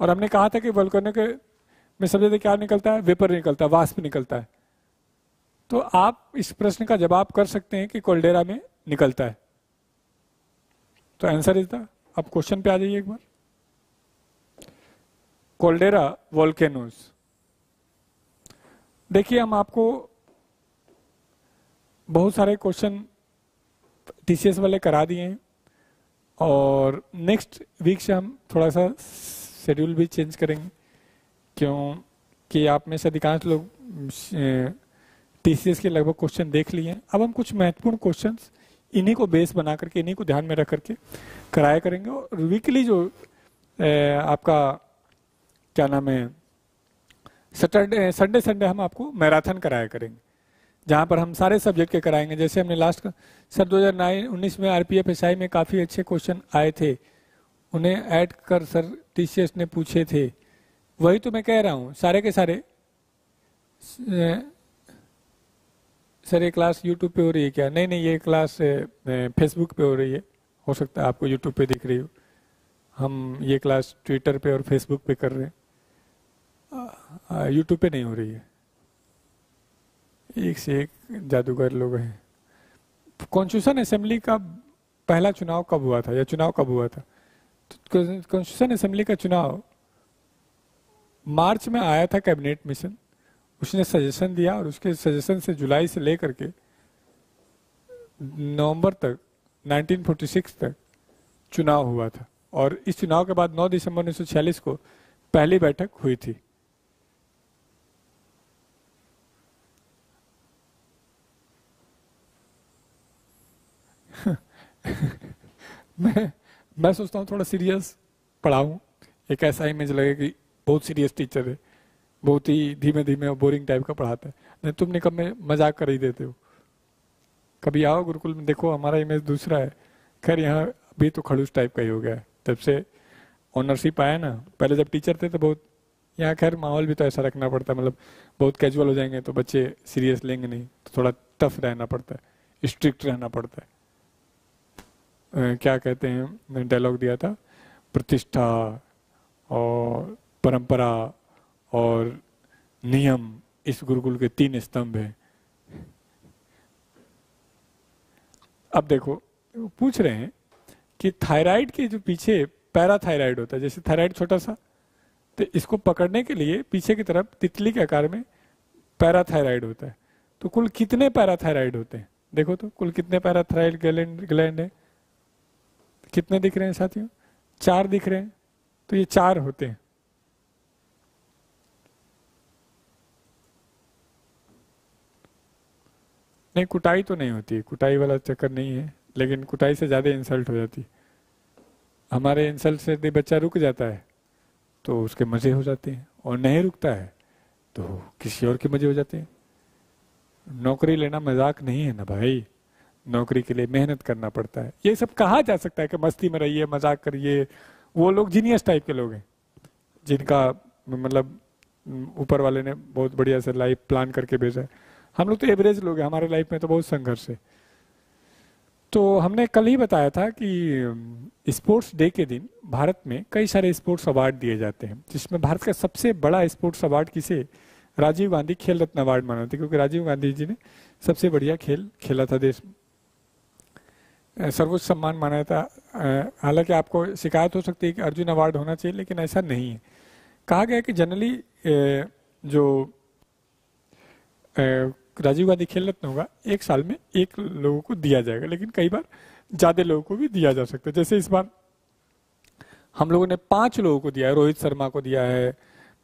और हमने कहा था कि वोल्केनो के में सबसे ज्यादा क्या निकलता है? वेपर निकलता है, वाष्प निकलता है। तो आप इस प्रश्न का जवाब कर सकते हैं कि कल्डेरा में निकलता है। तो आंसर इज द, आप क्वेश्चन पे आ जाइए एक बार, कल्डेरा वोल्केनोज। देखिए हम आपको बहुत सारे क्वेश्चन टीसीएस वाले करा दिए हैं और नेक्स्ट वीक से हम थोड़ा सा शेड्यूल भी चेंज करेंगे, क्योंकि आप में से अधिकांश लोग टीसीएस के लगभग क्वेश्चन देख लिए हैं। अब हम कुछ महत्वपूर्ण क्वेश्चंस इन्हीं को बेस बना करके, इन्हीं को ध्यान में रख करके कराया करेंगे। और वीकली जो ए, आपका क्या नाम है, सैटरडे संडे संडे हम आपको मैराथन कराया करेंगे, जहाँ पर हम सारे सब्जेक्ट के कराएंगे। जैसे हमने लास्ट सर दो हज़ार उन्नीस में आरपीएफ एसआई में काफ़ी अच्छे क्वेश्चन आए थे, उन्हें ऐड कर सर टीसीएस ने पूछे थे। वही तो मैं कह रहा हूँ, सारे के सारे सर, ये क्लास यूट्यूब पे हो रही है क्या? नहीं नहीं, ये क्लास फेसबुक पे हो रही है, हो सकता है आपको यूट्यूब पे दिख रही हो। हम ये क्लास ट्विटर पे और फेसबुक पे कर रहे हैं, यूट्यूब पे नहीं हो रही है। एक से एक जादूगर लोग हैं। कॉन्स्टिट्यूशन असेंबली का पहला चुनाव कब हुआ था, या चुनाव कब हुआ था? तो कॉन्स्टिट्यूशन असेंबली का चुनाव मार्च में आया था कैबिनेट मिशन, उसने सजेशन दिया और उसके सजेशन से जुलाई से लेकर के नवंबर तक नाइनटीन फोर्टी सिक्स तक चुनाव हुआ था। और इस चुनाव के बाद नौ दिसंबर उन्नीस सौ छियालीस को पहली बैठक हुई थी। मैं मैं सोचता हूँ थोड़ा सीरियस पढ़ाऊँ, एक ऐसा इमेज लगे कि बहुत सीरियस टीचर है, बहुत ही धीमे धीमे और बोरिंग टाइप का पढ़ाता है। नहीं, तुमने कब में मजाक कर ही देते हो। कभी आओ गुरुकुल में, देखो हमारा इमेज दूसरा है। खैर यहाँ भी तो खड़ूस टाइप का ही हो गया है तब से ऑनरशिप आया ना, पहले जब टीचर थे तो बहुत, यहाँ खैर माहौल भी तो ऐसा रखना पड़ता है, मतलब बहुत कैजुअल हो जाएंगे तो बच्चे सीरियस लेंगे नहीं, तो थोड़ा टफ रहना पड़ता है, स्ट्रिक्ट रहना पड़ता है। क्या कहते हैं, डायलॉग दिया था, प्रतिष्ठा और परंपरा और नियम, इस गुरुकुल के तीन स्तंभ हैं। अब देखो पूछ रहे हैं कि थायराइड के जो पीछे पैराथायराइड होता है, जैसे थायराइड छोटा सा, तो इसको पकड़ने के लिए पीछे की तरफ तितली के आकार में पैराथायराइड होता है। तो कुल कितने पैराथायराइड होते हैं? देखो तो कुल कितने पैराथायराइड ग्लैंड ग्लैंड है, कितने दिख रहे हैं साथियों? चार दिख रहे हैं, तो ये चार होते हैं। नहीं, कुटाई तो नहीं होती, कुटाई वाला चक्कर नहीं है, लेकिन कुटाई से ज्यादा इंसल्ट हो जाती। हमारे इंसल्ट से यदि बच्चा रुक जाता है तो उसके मजे हो जाते हैं, और नहीं रुकता है तो किसी और के मजे हो जाते हैं। नौकरी लेना मजाक नहीं है ना भाई, नौकरी के लिए मेहनत करना पड़ता है। ये सब कहा जा सकता है कि मस्ती में रहिए, मजाक करिए, वो लोग जीनियस टाइप के लोग हैं जिनका मतलब ऊपर वाले ने बहुत बढ़िया से लाइफ प्लान करके भेजा है। हम लोग तो एवरेज लोग हैं, हमारे लाइफ में तो बहुत संघर्ष है। तो हमने कल ही बताया था कि स्पोर्ट्स डे के दिन भारत में कई सारे स्पोर्ट्स अवार्ड दिए जाते हैं, जिसमें भारत का सबसे बड़ा स्पोर्ट्स अवार्ड किसे? राजीव गांधी खेल रत्न अवार्ड माना था, क्योंकि राजीव गांधी जी ने सबसे बढ़िया खेल खेला था देश में। सर्वोच्च सम्मान माना जाता। हालांकि आपको शिकायत हो सकती है कि अर्जुन अवार्ड होना चाहिए, लेकिन ऐसा नहीं है। कहा गया कि जनरली जो राजीव गांधी खेल रत्न होगा एक साल में एक लोगों को दिया जाएगा, लेकिन कई बार ज्यादा लोगों को भी दिया जा सकता है। जैसे इस बार हम लोगों ने पांच लोगों को दिया है, रोहित शर्मा को दिया है,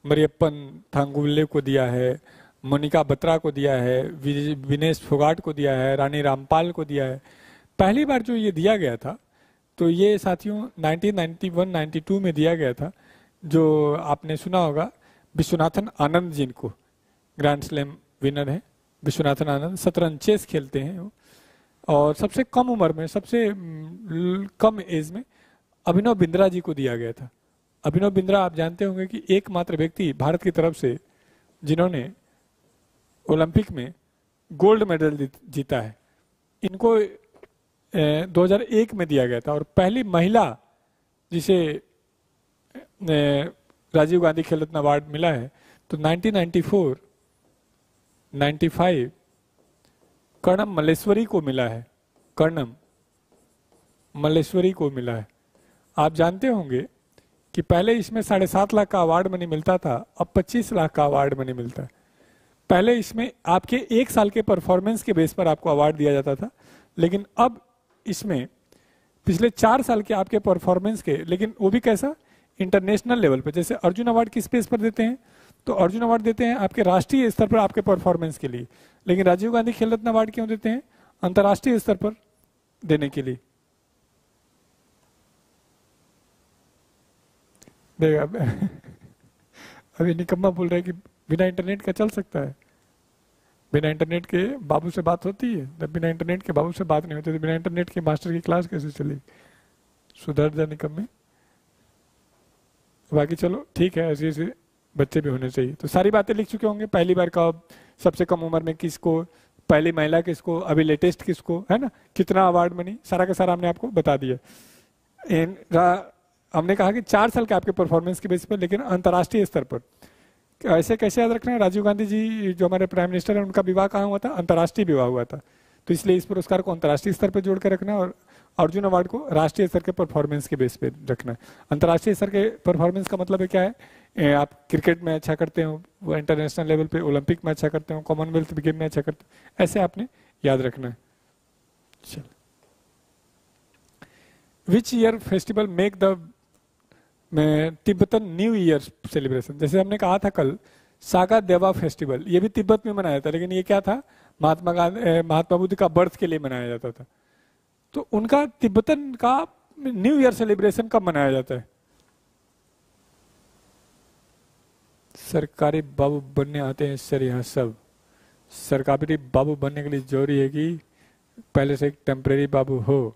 मरियप्पन थांगुल्ले को दिया है, मोनिका बत्रा को दिया है, विनेश फोगाट को दिया है, रानी रामपाल को दिया है। पहली बार जो ये दिया गया था, तो ये साथियों nineteen ninety one ninety two में दिया गया था, जो आपने सुना होगा विश्वनाथन आनंद जी को, ग्रैंड स्लैम विनर हैं विश्वनाथन आनंद। शतरंज चेस खेलते हैं वो, और सबसे कम उम्र में, सबसे कम एज में अभिनव बिंद्रा जी को दिया गया था। अभिनव बिंद्रा आप जानते होंगे कि एकमात्र व्यक्ति भारत की तरफ से जिन्होंने ओलंपिक में गोल्ड मेडल जीता है। इनको दो हज़ार एक में दिया गया था, और पहली महिला जिसे राजीव गांधी खेल रत्न अवार्ड मिला है। तो nineteen ninety four ninety five Karnam Malleswari को मिला है, कर्णम मल्लेश्वरी को मिला है। आप जानते होंगे कि पहले इसमें साढ़े सात लाख का अवार्ड मनी मिलता था, अब पच्चीस लाख का अवार्ड मनी मिलता है। पहले इसमें आपके एक साल के परफॉर्मेंस के बेस पर आपको अवार्ड दिया जाता था, लेकिन अब इसमें पिछले चार साल के आपके परफॉर्मेंस के, लेकिन वो भी कैसा, इंटरनेशनल लेवल पर। जैसे अर्जुन अवार्ड किस बेस पर देते हैं, तो अर्जुन अवार्ड देते हैं आपके राष्ट्रीय स्तर पर आपके परफॉर्मेंस के लिए, लेकिन राजीव गांधी खेल रत्न अवार्ड क्यों देते हैं, अंतर्राष्ट्रीय स्तर पर देने के लिए। अभी निकम्मा बोल रहा है कि बिना इंटरनेट का चल सकता है, बिना इंटरनेट के बाबू से बात होती है, जब बिना इंटरनेट के बाबू से बात नहीं होती तो बिना इंटरनेट के मास्टर की क्लास कैसे चलेगी। सुधर जा निकम्मे। बाकी चलो ठीक है, ऐसे ऐसे बच्चे भी होने चाहिए। तो सारी बातें लिख चुके होंगे, पहली बार कब, सबसे कम उम्र में किसको, पहली महिला किसको, अभी लेटेस्ट किसको, है ना, कितना अवार्ड मनी, सारा का सारा हमने आपको बता दिया। एन हमने कहा कि चार साल के आपके परफॉर्मेंस के बेस पर, लेकिन अंतर्राष्ट्रीय स्तर पर। ऐसे कैसे याद रखना है, राजीव गांधी जी जो हमारे प्राइम मिनिस्टर हैं उनका विवाह कहाँ हुआ था, अंतर्राष्ट्रीय विवाह हुआ था, तो इसलिए इस पुरस्कार को अंतर्राष्ट्रीय स्तर पर जोड़ कर रखना है, और अर्जुन अवार्ड को राष्ट्रीय स्तर के परफॉर्मेंस के बेस पे रखना है। अंतर्राष्ट्रीय स्तर के परफॉर्मेंस का मतलब है क्या है, आप क्रिकेट में अच्छा करते हो, वो इंटरनेशनल लेवल पे ओलंपिक में अच्छा करते हो, कॉमनवेल्थ गेम में अच्छा करते हो, ऐसे आपने याद रखना है। चलो, which year festival make the में तिब्बतन न्यू ईयर सेलिब्रेशन। जैसे हमने कहा था कल, सागा देवा फेस्टिवल, ये भी तिब्बत में मनाया जाता, लेकिन ये क्या था, महात्मा गांधी महात्मा बुद्ध का बर्थ के लिए मनाया जाता था, तो उनका तिब्बतन का न्यू ईयर सेलिब्रेशन कब मनाया जाता है। सरकारी बाबू बनने आते हैं सर यहाँ सब, सरकारी बाबू बनने के लिए जरूरी है कि पहले से एक टेम्परेरी बाबू हो।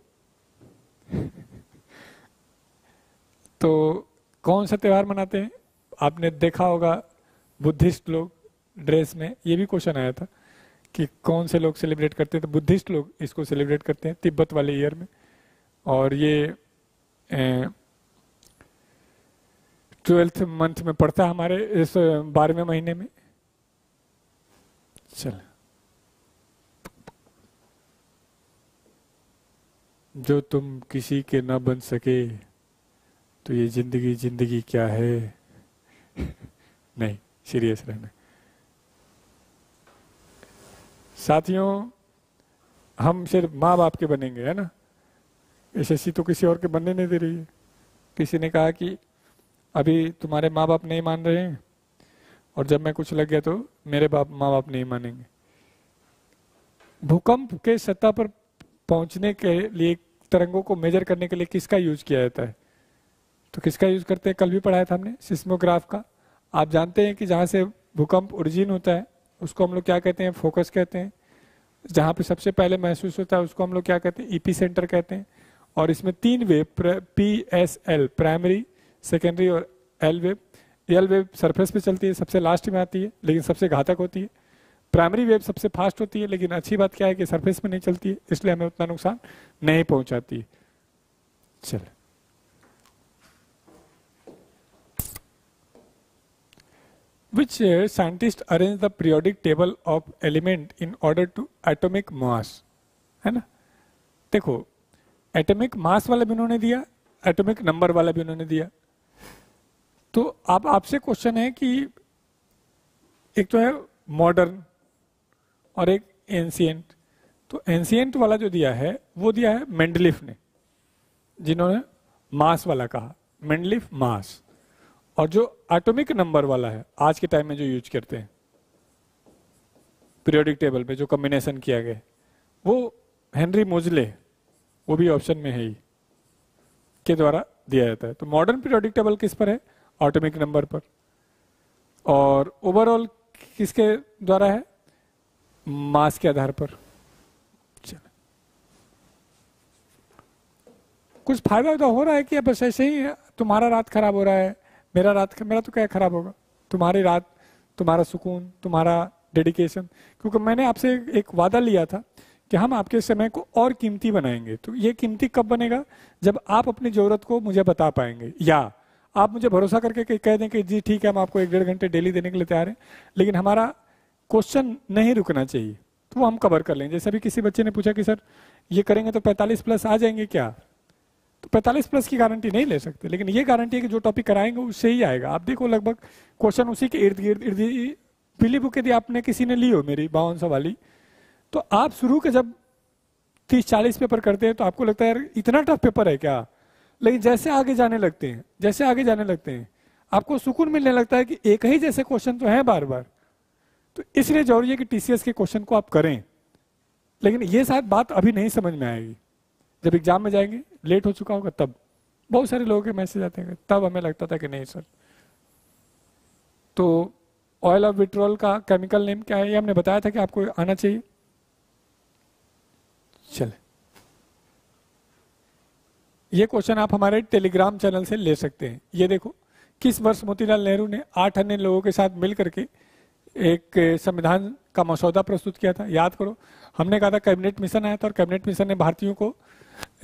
तो कौन सा त्यौहार मनाते हैं, आपने देखा होगा बुद्धिस्ट लोग ड्रेस में, ये भी क्वेश्चन आया था कि कौन से लोग सेलिब्रेट करते हैं, तो बुद्धिस्ट लोग इसको सेलिब्रेट करते हैं तिब्बत वाले ईयर में। और ये ट्वेल्थ मंथ में पड़ता है हमारे इस बारहवें महीने में। चल, जो तुम किसी के ना बन सके तो ये जिंदगी जिंदगी क्या है। नहीं, सीरियस रहना साथियों, हम सिर्फ माँ बाप के बनेंगे, है ना, एसएससी तो किसी और के बनने नहीं दे रही है। किसी ने कहा कि अभी तुम्हारे माँ बाप नहीं मान रहे हैं, और जब मैं कुछ लग गया तो मेरे बाप माँ बाप नहीं मानेंगे। भूकंप के सतह पर पहुंचने के लिए तरंगों को मेजर करने के लिए किसका यूज किया जाता है, तो किसका यूज करते हैं, कल भी पढ़ाया था हमने, सिस्मोग्राफ का। आप जानते हैं कि जहाँ से भूकंप ओरिजिन होता है उसको हम लोग क्या कहते हैं, फोकस कहते हैं। जहाँ पे सबसे पहले महसूस होता है उसको हम लोग क्या कहते हैं, ईपी सेंटर कहते हैं। और इसमें तीन wave, P S L, primary, secondary और L wave. L wave surface पे चलती है, सबसे लास्ट में आती है, लेकिन सबसे घातक होती है। प्राइमरी वेव सबसे फास्ट होती है, लेकिन अच्छी बात क्या है कि सरफेस पे नहीं चलती है, इसलिए हमें उतना नुकसान नहीं पहुंचाती है। चल, which scientists arrange the periodic table of element in order to atomic mass, है ना। देखो, एटॉमिक मास वाला भी उन्होंने दिया, एटॉमिक नंबर वाला भी उन्होंने दिया। तो अब आपसे क्वेश्चन है कि एक तो है मॉडर्न और एक एंशिएंट। तो एंशिएंट वाला जो दिया है वो दिया है मेंडलिफ ने, जिन्होंने मास वाला कहा, मेंडलिफ मास। और जो एटॉमिक नंबर वाला है आज के टाइम में जो यूज करते हैं पीरियोडिक टेबल पे जो कॉम्बिनेशन किया गया वो हेनरी मोजले, वो भी ऑप्शन में है ही, के द्वारा दिया जाता है। तो मॉडर्न पीरियोडिक टेबल किस पर है? एटॉमिक नंबर पर। और ओवरऑल किसके द्वारा है? मास के आधार पर। कुछ फायदा तो हो रहा है कि अब ऐसे ही तुम्हारा रात खराब हो रहा है, मेरा रात, मेरा तो क्या खराब होगा, तुम्हारी रात, तुम्हारा सुकून, तुम्हारा डेडिकेशन। क्योंकि मैंने आपसे एक वादा लिया था कि हम आपके समय को और कीमती बनाएंगे। तो ये कीमती कब बनेगा? जब आप अपनी जरूरत को मुझे बता पाएंगे, या आप मुझे भरोसा करके कह दें कि जी ठीक है हम आपको एक डेढ़ घंटे डेली देने के लिए तैयार हैं, लेकिन हमारा क्वेश्चन नहीं रुकना चाहिए, तो वो हम कवर कर लेंगे। जैसे अभी किसी बच्चे ने पूछा कि सर ये करेंगे तो पैंतालीस प्लस आ जाएंगे क्या? तो पैंतालीस प्लस की गारंटी नहीं ले सकते, लेकिन ये गारंटी है कि जो टॉपिक कराएंगे उससे ही आएगा। आप देखो लगभग क्वेश्चन उसी के इर्द गिर्द इर्द पीली बुक यदि आपने किसी ने ली हो मेरी बावन सौ वाली, तो आप शुरू के जब तीस चालीस पेपर करते हैं तो आपको लगता है यार इतना टफ पेपर है क्या, लेकिन जैसे आगे जाने लगते हैं जैसे आगे जाने लगते हैं आपको सुकून मिलने लगता है कि एक ही जैसे क्वेश्चन तो हैं बार बार। तो इसलिए जरूरी है कि टीसीएस के क्वेश्चन को आप करें, लेकिन ये शायद बात अभी नहीं समझ में आएगी, जब एग्जाम में जाएंगे लेट हो चुका होगा तब। बहुत सारे लोगों के मैसेज आते हैं, तब हमें लगता था कि नहीं सर। तो ऑयल ऑफ विट्रोल का केमिकल नेम क्या है ये हमने बताया था कि आपको आना चाहिए। चले, ये क्वेश्चन आप हमारे टेलीग्राम चैनल से ले सकते हैं। ये देखो किस वर्ष मोतीलाल नेहरू ने आठ अन्य लोगों के साथ मिलकर के एक संविधान का मसौदा प्रस्तुत किया था? याद करो हमने कहा था कैबिनेट मिशन आया था और कैबिनेट मिशन ने भारतीयों को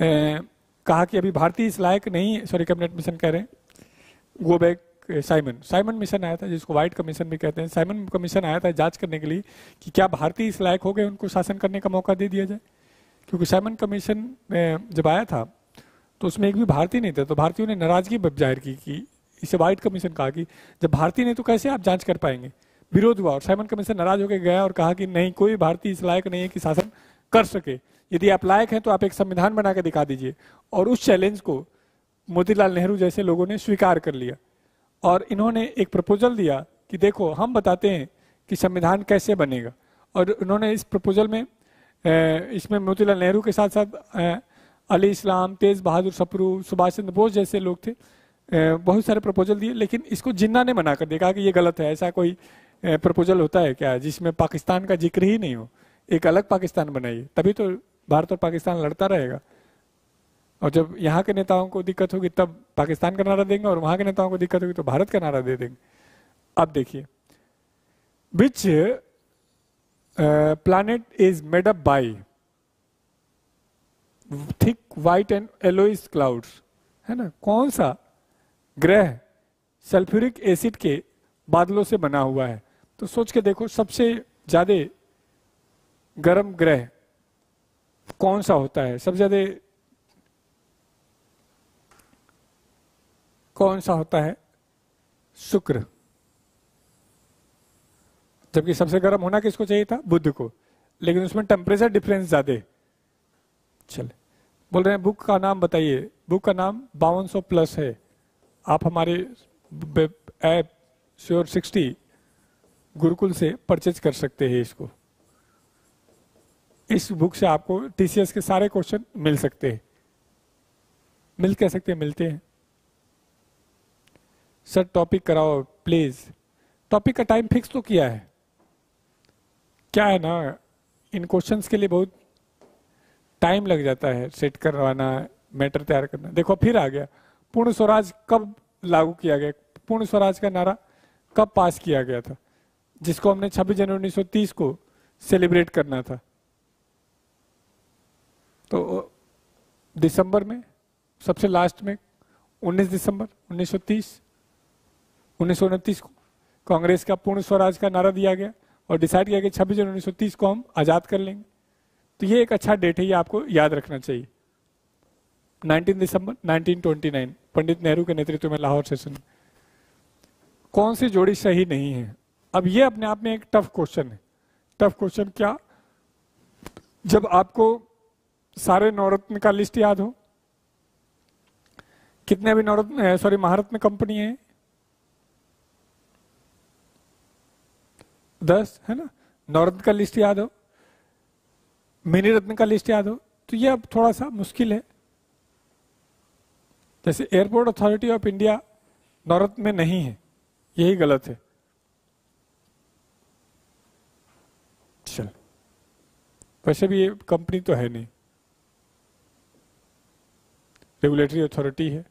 ए, कहा कि अभी भारतीय इस लायक नहीं, सॉरी कैबिनेट मिशन कह रहे हैं, go back Simon Simon mission आया था, जिसको व्हाइट कमीशन भी कहते हैं। साइमन कमीशन आया था जांच करने के लिए कि क्या भारतीय इस लायक हो गए, उनको शासन करने का मौका दे दिया जाए, क्योंकि साइमन कमीशन जब आया था तो उसमें एक भी भारतीय नहीं था। तो भारतीयों ने नाराजगी जाहिर की कि इसे व्हाइट कमीशन कहा कि जब भारतीय नहीं तो कैसे आप जांच कर पाएंगे। विरोध हुआ और साइमन कमीशन नाराज होकर गया और कहा कि नहीं, कोई भारतीय इस लायक नहीं है कि शासन कर सके, यदि आप लायक हैं तो आप एक संविधान बना के दिखा दीजिए। और उस चैलेंज को मोतीलाल नेहरू जैसे लोगों ने स्वीकार कर लिया और इन्होंने एक प्रपोजल दिया कि देखो हम बताते हैं कि संविधान कैसे बनेगा। और उन्होंने इस प्रपोजल में इसमें मोतीलाल नेहरू के साथ साथ अली इस्लाम, तेज बहादुर सप्रू, सुभाष चंद्र बोस जैसे लोग थे, बहुत सारे प्रपोजल दिए। लेकिन इसको जिन्ना ने मना कर दिया, कहा कि ये गलत है, ऐसा कोई प्रपोजल होता है क्या जिसमें पाकिस्तान का जिक्र ही नहीं हो, एक अलग पाकिस्तान बनाइए, तभी तो भारत और पाकिस्तान लड़ता रहेगा। और जब यहाँ के नेताओं को दिक्कत होगी तब पाकिस्तान का नारा देंगे और वहाँ के नेताओं को दिक्कत होगी तो भारत का नारा दे देंगे। अब देखिए, which planet is made up by thick white and yellowish clouds, है ना, कौन सा ग्रह सल्फ्यूरिक एसिड के बादलों से बना हुआ है? तो सोच के देखो सबसे ज्यादा गर्म ग्रह कौन सा होता है, सबसे ज्यादा कौन सा होता है? शुक्र। जबकि सबसे गर्म होना किसको चाहिए था? बुध को, लेकिन उसमें टेम्परेचर डिफरेंस ज्यादा। चले, बोल रहे हैं बुक का नाम बताइए। बुक का नाम बावन सौ प्लस है। आप हमारे ऐप श्योर सिक्सटी गुरुकुल से परचेज कर सकते हैं इसको। इस बुक से आपको टीसीएस के सारे क्वेश्चन मिल सकते हैं, मिल कह सकते हैं मिलते हैं। सर टॉपिक कराओ प्लीज। टॉपिक का टाइम फिक्स तो किया है, क्या है ना, इन क्वेश्चंस के लिए बहुत टाइम लग जाता है, सेट करवाना, मैटर तैयार करना। देखो फिर आ गया, पूर्ण स्वराज कब लागू किया गया? पूर्ण स्वराज का नारा कब पास किया गया था, जिसको हमने छब्बीस जनवरी उन्नीस सौ तीस को सेलिब्रेट करना था? तो दिसंबर में, सबसे लास्ट में उन्नीस दिसंबर उन्नीस सौ तीस उन्नीस सौ उनतीस को कांग्रेस का पूर्ण स्वराज का नारा दिया गया और डिसाइड किया कि छब्बीस जनवरी उन्नीस सौ तीस को हम आज़ाद कर लेंगे। तो ये एक अच्छा डेट है, ये आपको याद रखना चाहिए। उन्नीस दिसंबर उन्नीस सौ उनतीस पंडित नेहरू के नेतृत्व में लाहौर सेशन। कौन सी जोड़ी सही नहीं है? अब ये अपने आप में एक टफ क्वेश्चन है। टफ क्वेश्चन क्या? जब आपको सारे नवरत्न का लिस्ट याद हो, कितने भी नवरत्न सॉरी महारत्न कंपनी है, दस है ना, नवरत्न का लिस्ट याद हो, मिनी रत्न का लिस्ट याद हो, तो ये अब थोड़ा सा मुश्किल है। जैसे Airport Authority of India Navratna में नहीं है, यही गलत है। चल, वैसे भी ये कंपनी तो है नहीं, रेगुलेटरी अथॉरिटी है,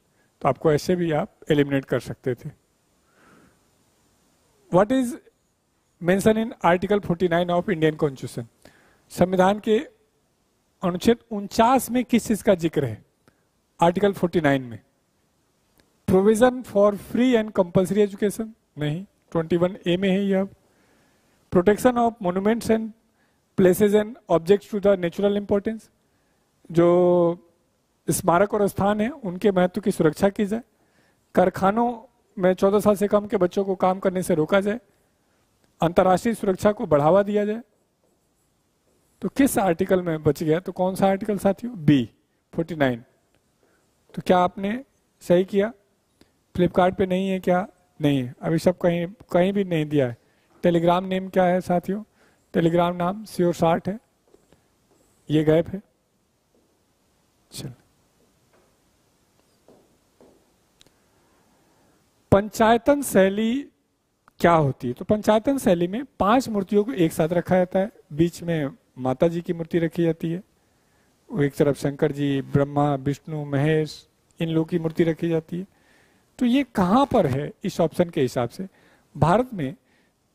तो आपको ऐसे भी आप एलिमिनेट कर सकते थे। What is mention in article उनचास ऑफ इंडियन कॉन्स्टिट्यूशन? संविधान के अनुच्छेद उनचास में किस चीज का जिक्र है? आर्टिकल उनचास में provision for free and compulsory education नहीं, इक्कीस ए में है यह। Protection of monuments and places and objects to the natural importance, जो स्मारक और स्थान है उनके महत्व की सुरक्षा की जाए। कारखानों में चौदह साल से कम के बच्चों को काम करने से रोका जाए। अंतर्राष्ट्रीय सुरक्षा को बढ़ावा दिया जाए। तो किस आर्टिकल में बच गया? तो कौन सा आर्टिकल साथियों? बी उनचास। तो क्या आपने सही किया? फ्लिपकार्ट पे नहीं है क्या? नहीं है, अभी सब कहीं कहीं भी नहीं दिया है। टेलीग्राम नेम क्या है साथियों? टेलीग्राम नाम श्योर साठ है, ये गैप है। चल, पंचायतन शैली क्या होती है? तो पंचायतन शैली में पांच मूर्तियों को एक साथ रखा जाता है। बीच में माता जी की मूर्ति रखी जाती है, एक तरफ शंकर जी, ब्रह्मा, विष्णु, महेश, इन लोगों की मूर्ति रखी जाती है। तो ये कहाँ पर है? इस ऑप्शन के हिसाब से भारत में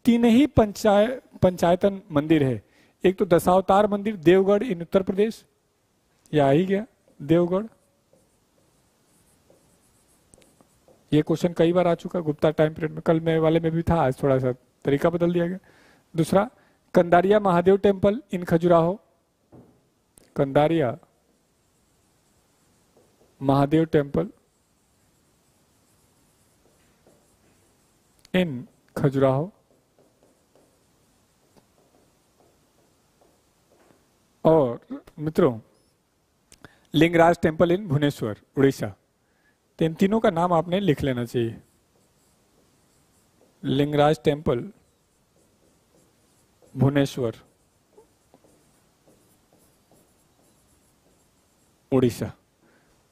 तीन ही पंचाय पंचायतन मंदिर है। एक तो दशावतार मंदिर देवगढ़ इन उत्तर प्रदेश, या आ ही गया देवगढ़, ये क्वेश्चन कई बार आ चुका गुप्ता टाइम पीरियड में, कल में वाले में भी था, आज थोड़ा सा तरीका बदल दिया गया। दूसरा Kandariya Mahadev temple in Khajuraho, Kandariya Mahadev temple in Khajuraho. और मित्रों लिंगराज टेम्पल इन भुवनेश्वर उड़ीसा। तो इन तीनों का नाम आपने लिख लेना चाहिए, लिंगराज टेम्पल भुवनेश्वर उड़ीसा।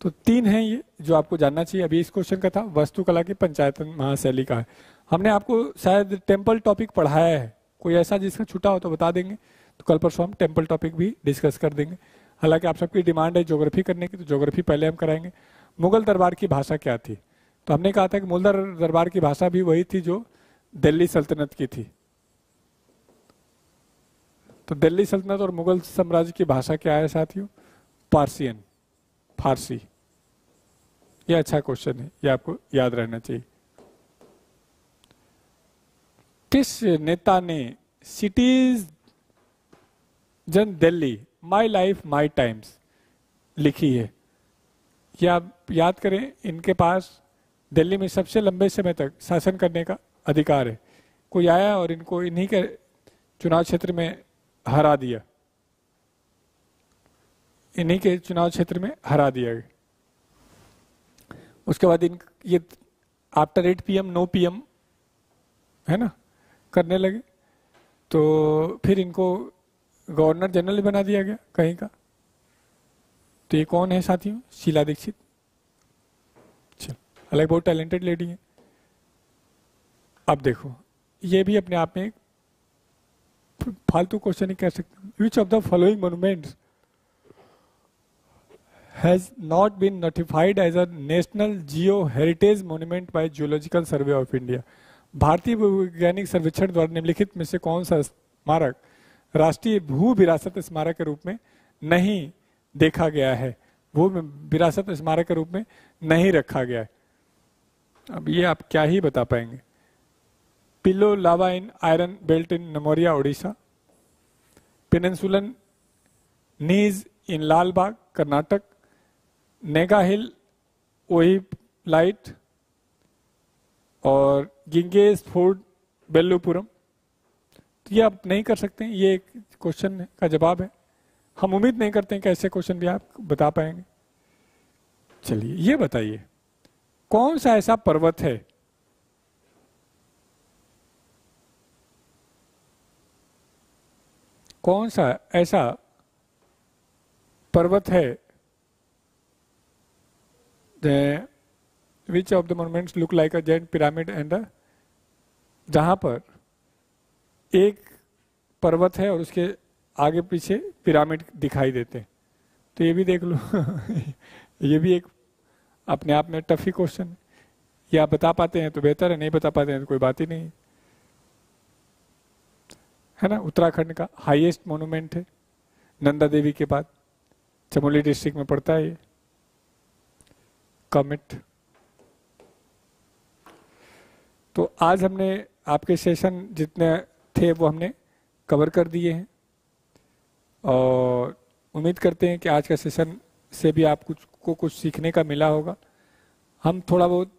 तो तीन हैं ये जो आपको जानना चाहिए। अभी इस क्वेश्चन का था वस्तुकला की पंचायतन महाशैली का है। हमने आपको शायद टेम्पल टॉपिक पढ़ाया है, कोई ऐसा जिसका छूटा हो तो बता देंगे, तो कल परसों हम टेम्पल टॉपिक भी डिस्कस कर देंगे। हालांकि आप सबकी डिमांड है ज्योग्राफी करने की, तो ज्योग्राफी पहले हम कराएंगे। मुगल दरबार की भाषा क्या थी? तो हमने कहा था कि मुगल दरबार की भाषा भी वही थी जो दिल्ली सल्तनत की थी। तो दिल्ली सल्तनत और मुगल साम्राज्य की भाषा क्या है साथियों? पारसियन, फारसी। यह अच्छा क्वेश्चन है, यह आपको याद रहना चाहिए। किस नेता ने citizen Delhi my life my times लिखी है? यह आप याद करें, इनके पास दिल्ली में सबसे लंबे समय तक शासन करने का अधिकार है। कोई आया और इनको इन्हीं के चुनाव क्षेत्र में हरा दिया, इन्हीं के चुनाव क्षेत्र में हरा दिया गया। उसके बाद इन ये after eight PM no PM है ना करने लगे, तो फिर इनको गवर्नर जनरल बना दिया गया कहीं का। तो ये कौन है साथियों? शीला दीक्षित। चल, अलग बहुत टैलेंटेड लेडी है। अब देखो, ये भी अपने आप में एक फालतू क्वेश्चन ही कह सकते हैं। Which of the following monuments has not been notified as a national geo heritage monument by geological survey of india? भारतीय भूवैज्ञानिक सर्वेक्षण द्वारा निम्नलिखित में से कौन सा स्मारक राष्ट्रीय भू विरासत स्मारक के रूप में नहीं देखा गया है, भू विरासत स्मारक के रूप में नहीं रखा गया है? अब ये आप क्या ही बता पाएंगे। Pillow lava in iron belt in नमोरिया Orissa, peninsular gneiss in लाल बाग कर्नाटक, नेगा हिल वही लाइट और गिंगेस फोर्ड बेल्लूपुरम, तो ये आप नहीं कर सकते हैं। ये एक क्वेश्चन का जवाब है। हम उम्मीद नहीं करते हैं कि ऐसे क्वेश्चन भी आप बता पाएंगे। चलिए ये बताइए कौन सा ऐसा पर्वत है कौन सा ऐसा पर्वत है The, which of the monuments look like a giant pyramid and a, जहाँ पर एक पर्वत है और उसके आगे पीछे पिरामिड दिखाई देते हैं। तो ये भी देख लो ये भी एक अपने आप में टफ ही क्वेश्चन है। ये आप बता पाते हैं तो बेहतर है, नहीं बता पाते हैं तो कोई बात ही नहीं है, है ना। उत्तराखंड का हाईएस्ट मोनूमेंट है नंदा देवी के बाद, चमोली डिस्ट्रिक्ट में पड़ता है ये कमिट। तो आज हमने आपके सेशन जितने थे वो हमने कवर कर दिए हैं और उम्मीद करते हैं कि आज का सेशन से भी आप कुछ को कुछ सीखने का मिला होगा। हम थोड़ा बहुत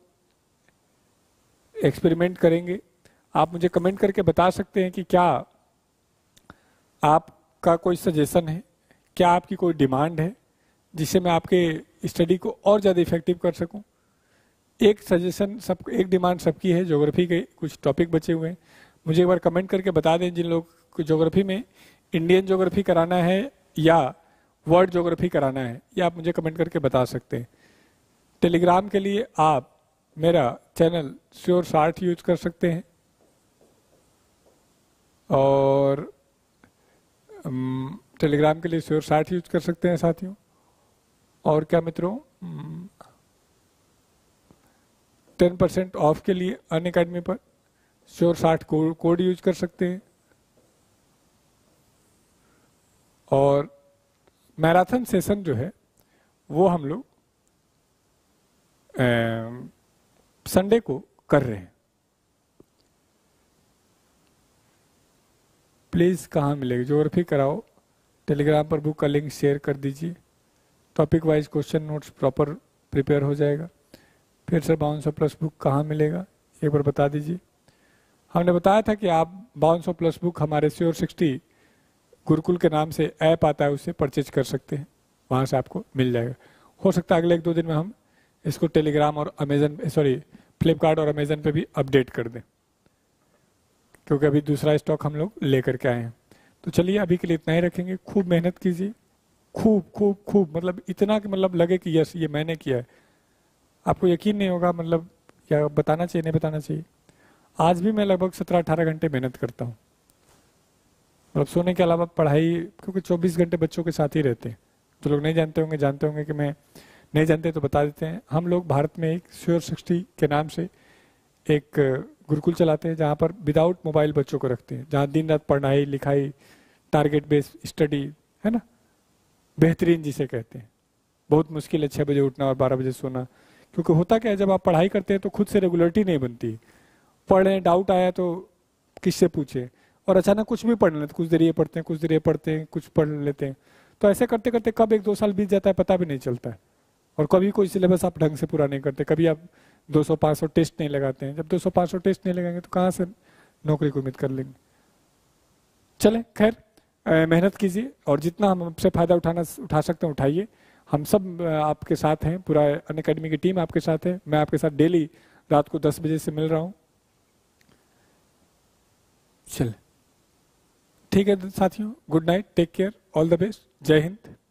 एक्सपेरिमेंट करेंगे। आप मुझे कमेंट करके बता सकते हैं कि क्या आपका कोई सजेशन है, क्या आपकी कोई डिमांड है जिससे मैं आपके स्टडी को और ज़्यादा इफेक्टिव कर सकूं। एक सजेशन सब एक डिमांड सबकी है। ज्योग्राफी के कुछ टॉपिक बचे हुए हैं, मुझे एक बार कमेंट करके बता दें जिन लोग को ज्योग्राफी में इंडियन ज्योग्राफी कराना है या वर्ल्ड ज्योग्राफी कराना है, या आप मुझे कमेंट करके बता सकते हैं। टेलीग्राम के लिए आप मेरा चैनल श्योर सार्ट यूज कर सकते हैं और टेलीग्राम के लिए श्योर सार्ट यूज कर सकते हैं साथियों। और क्या मित्रों, टेन परसेंट ऑफ के लिए अनअकैडमी पर श्योर साठ कोड कोड यूज कर सकते हैं। और मैराथन सेशन जो है वो हम लोग संडे को कर रहे हैं। प्लीज कहाँ मिलेगी ज्योग्राफी कराओ, टेलीग्राम पर बुक का लिंक शेयर कर दीजिए। Topic wise question notes proper prepare हो जाएगा। फिर सर बावन सौ प्लस बुक कहाँ मिलेगा, एक बार बता दीजिए। हमने बताया था कि आप बावन सौ प्लस बुक हमारे श्योर सिक्सटी गुरुकुल के नाम से ऐप आता है, उसे परचेज कर सकते हैं, वहाँ से आपको मिल जाएगा। हो सकता है अगले एक दो दिन में हम इसको टेलीग्राम और अमेजन सॉरी फ्लिपकार्ट और अमेजन पर भी अपडेट कर दें, क्योंकि अभी दूसरा स्टॉक हम लोग ले करके आए हैं। तो चलिए अभी के लिए इतना ही रखेंगे। खूब मेहनत कीजिए, खूब खूब खूब, मतलब इतना कि मतलब लगे कि यस ये मैंने किया है। आपको यकीन नहीं होगा, मतलब क्या बताना चाहिए, नहीं बताना चाहिए। आज भी मैं लगभग सत्रह अठारह घंटे मेहनत करता हूँ, मतलब सोने के अलावा पढ़ाई, क्योंकि चौबीस घंटे बच्चों के साथ ही रहते हैं। जो लोग नहीं जानते होंगे जानते होंगे कि मैं नहीं जानते तो बता देते हैं। हम लोग भारत में एक श्योर सिक्सटी के नाम से एक गुरुकुल चलाते हैं जहाँ पर विदाउट मोबाइल बच्चों को रखते हैं, जहाँ दिन रात पढ़ाई लिखाई, टारगेट बेस्ड स्टडी, है ना, बेहतरीन जिसे कहते हैं। बहुत मुश्किल है छः बजे उठना और बारह बजे सोना, क्योंकि होता क्या है जब आप पढ़ाई करते हैं तो खुद से रेगुलरिटी नहीं बनती। पढ़ लें, डाउट आया तो किससे पूछें, और अचानक कुछ भी पढ़ लें, कुछ देर ये पढ़ते हैं, कुछ देर ये पढ़ते हैं, कुछ पढ़ लेते हैं। तो ऐसे करते करते कब एक दो साल बीत जाता है पता भी नहीं चलता है। और कभी कोई सिलेबस आप ढंग से पूरा नहीं करते, कभी आप दो सौ पाँच सौ टेस्ट नहीं लगाते हैं। जब दो सौ पाँच सौ टेस्ट नहीं लगाएंगे तो कहाँ से नौकरी को उम्मीद कर लेंगे। चलें, खैर मेहनत कीजिए और जितना हम आपसे फ़ायदा उठाना उठा सकते हैं उठाइए। हम सब आपके साथ हैं, पूरा अनअकैडमी की टीम आपके साथ है। मैं आपके साथ डेली रात को दस बजे से मिल रहा हूँ। चल ठीक है साथियों, good night, take care, all the best, जय हिंद।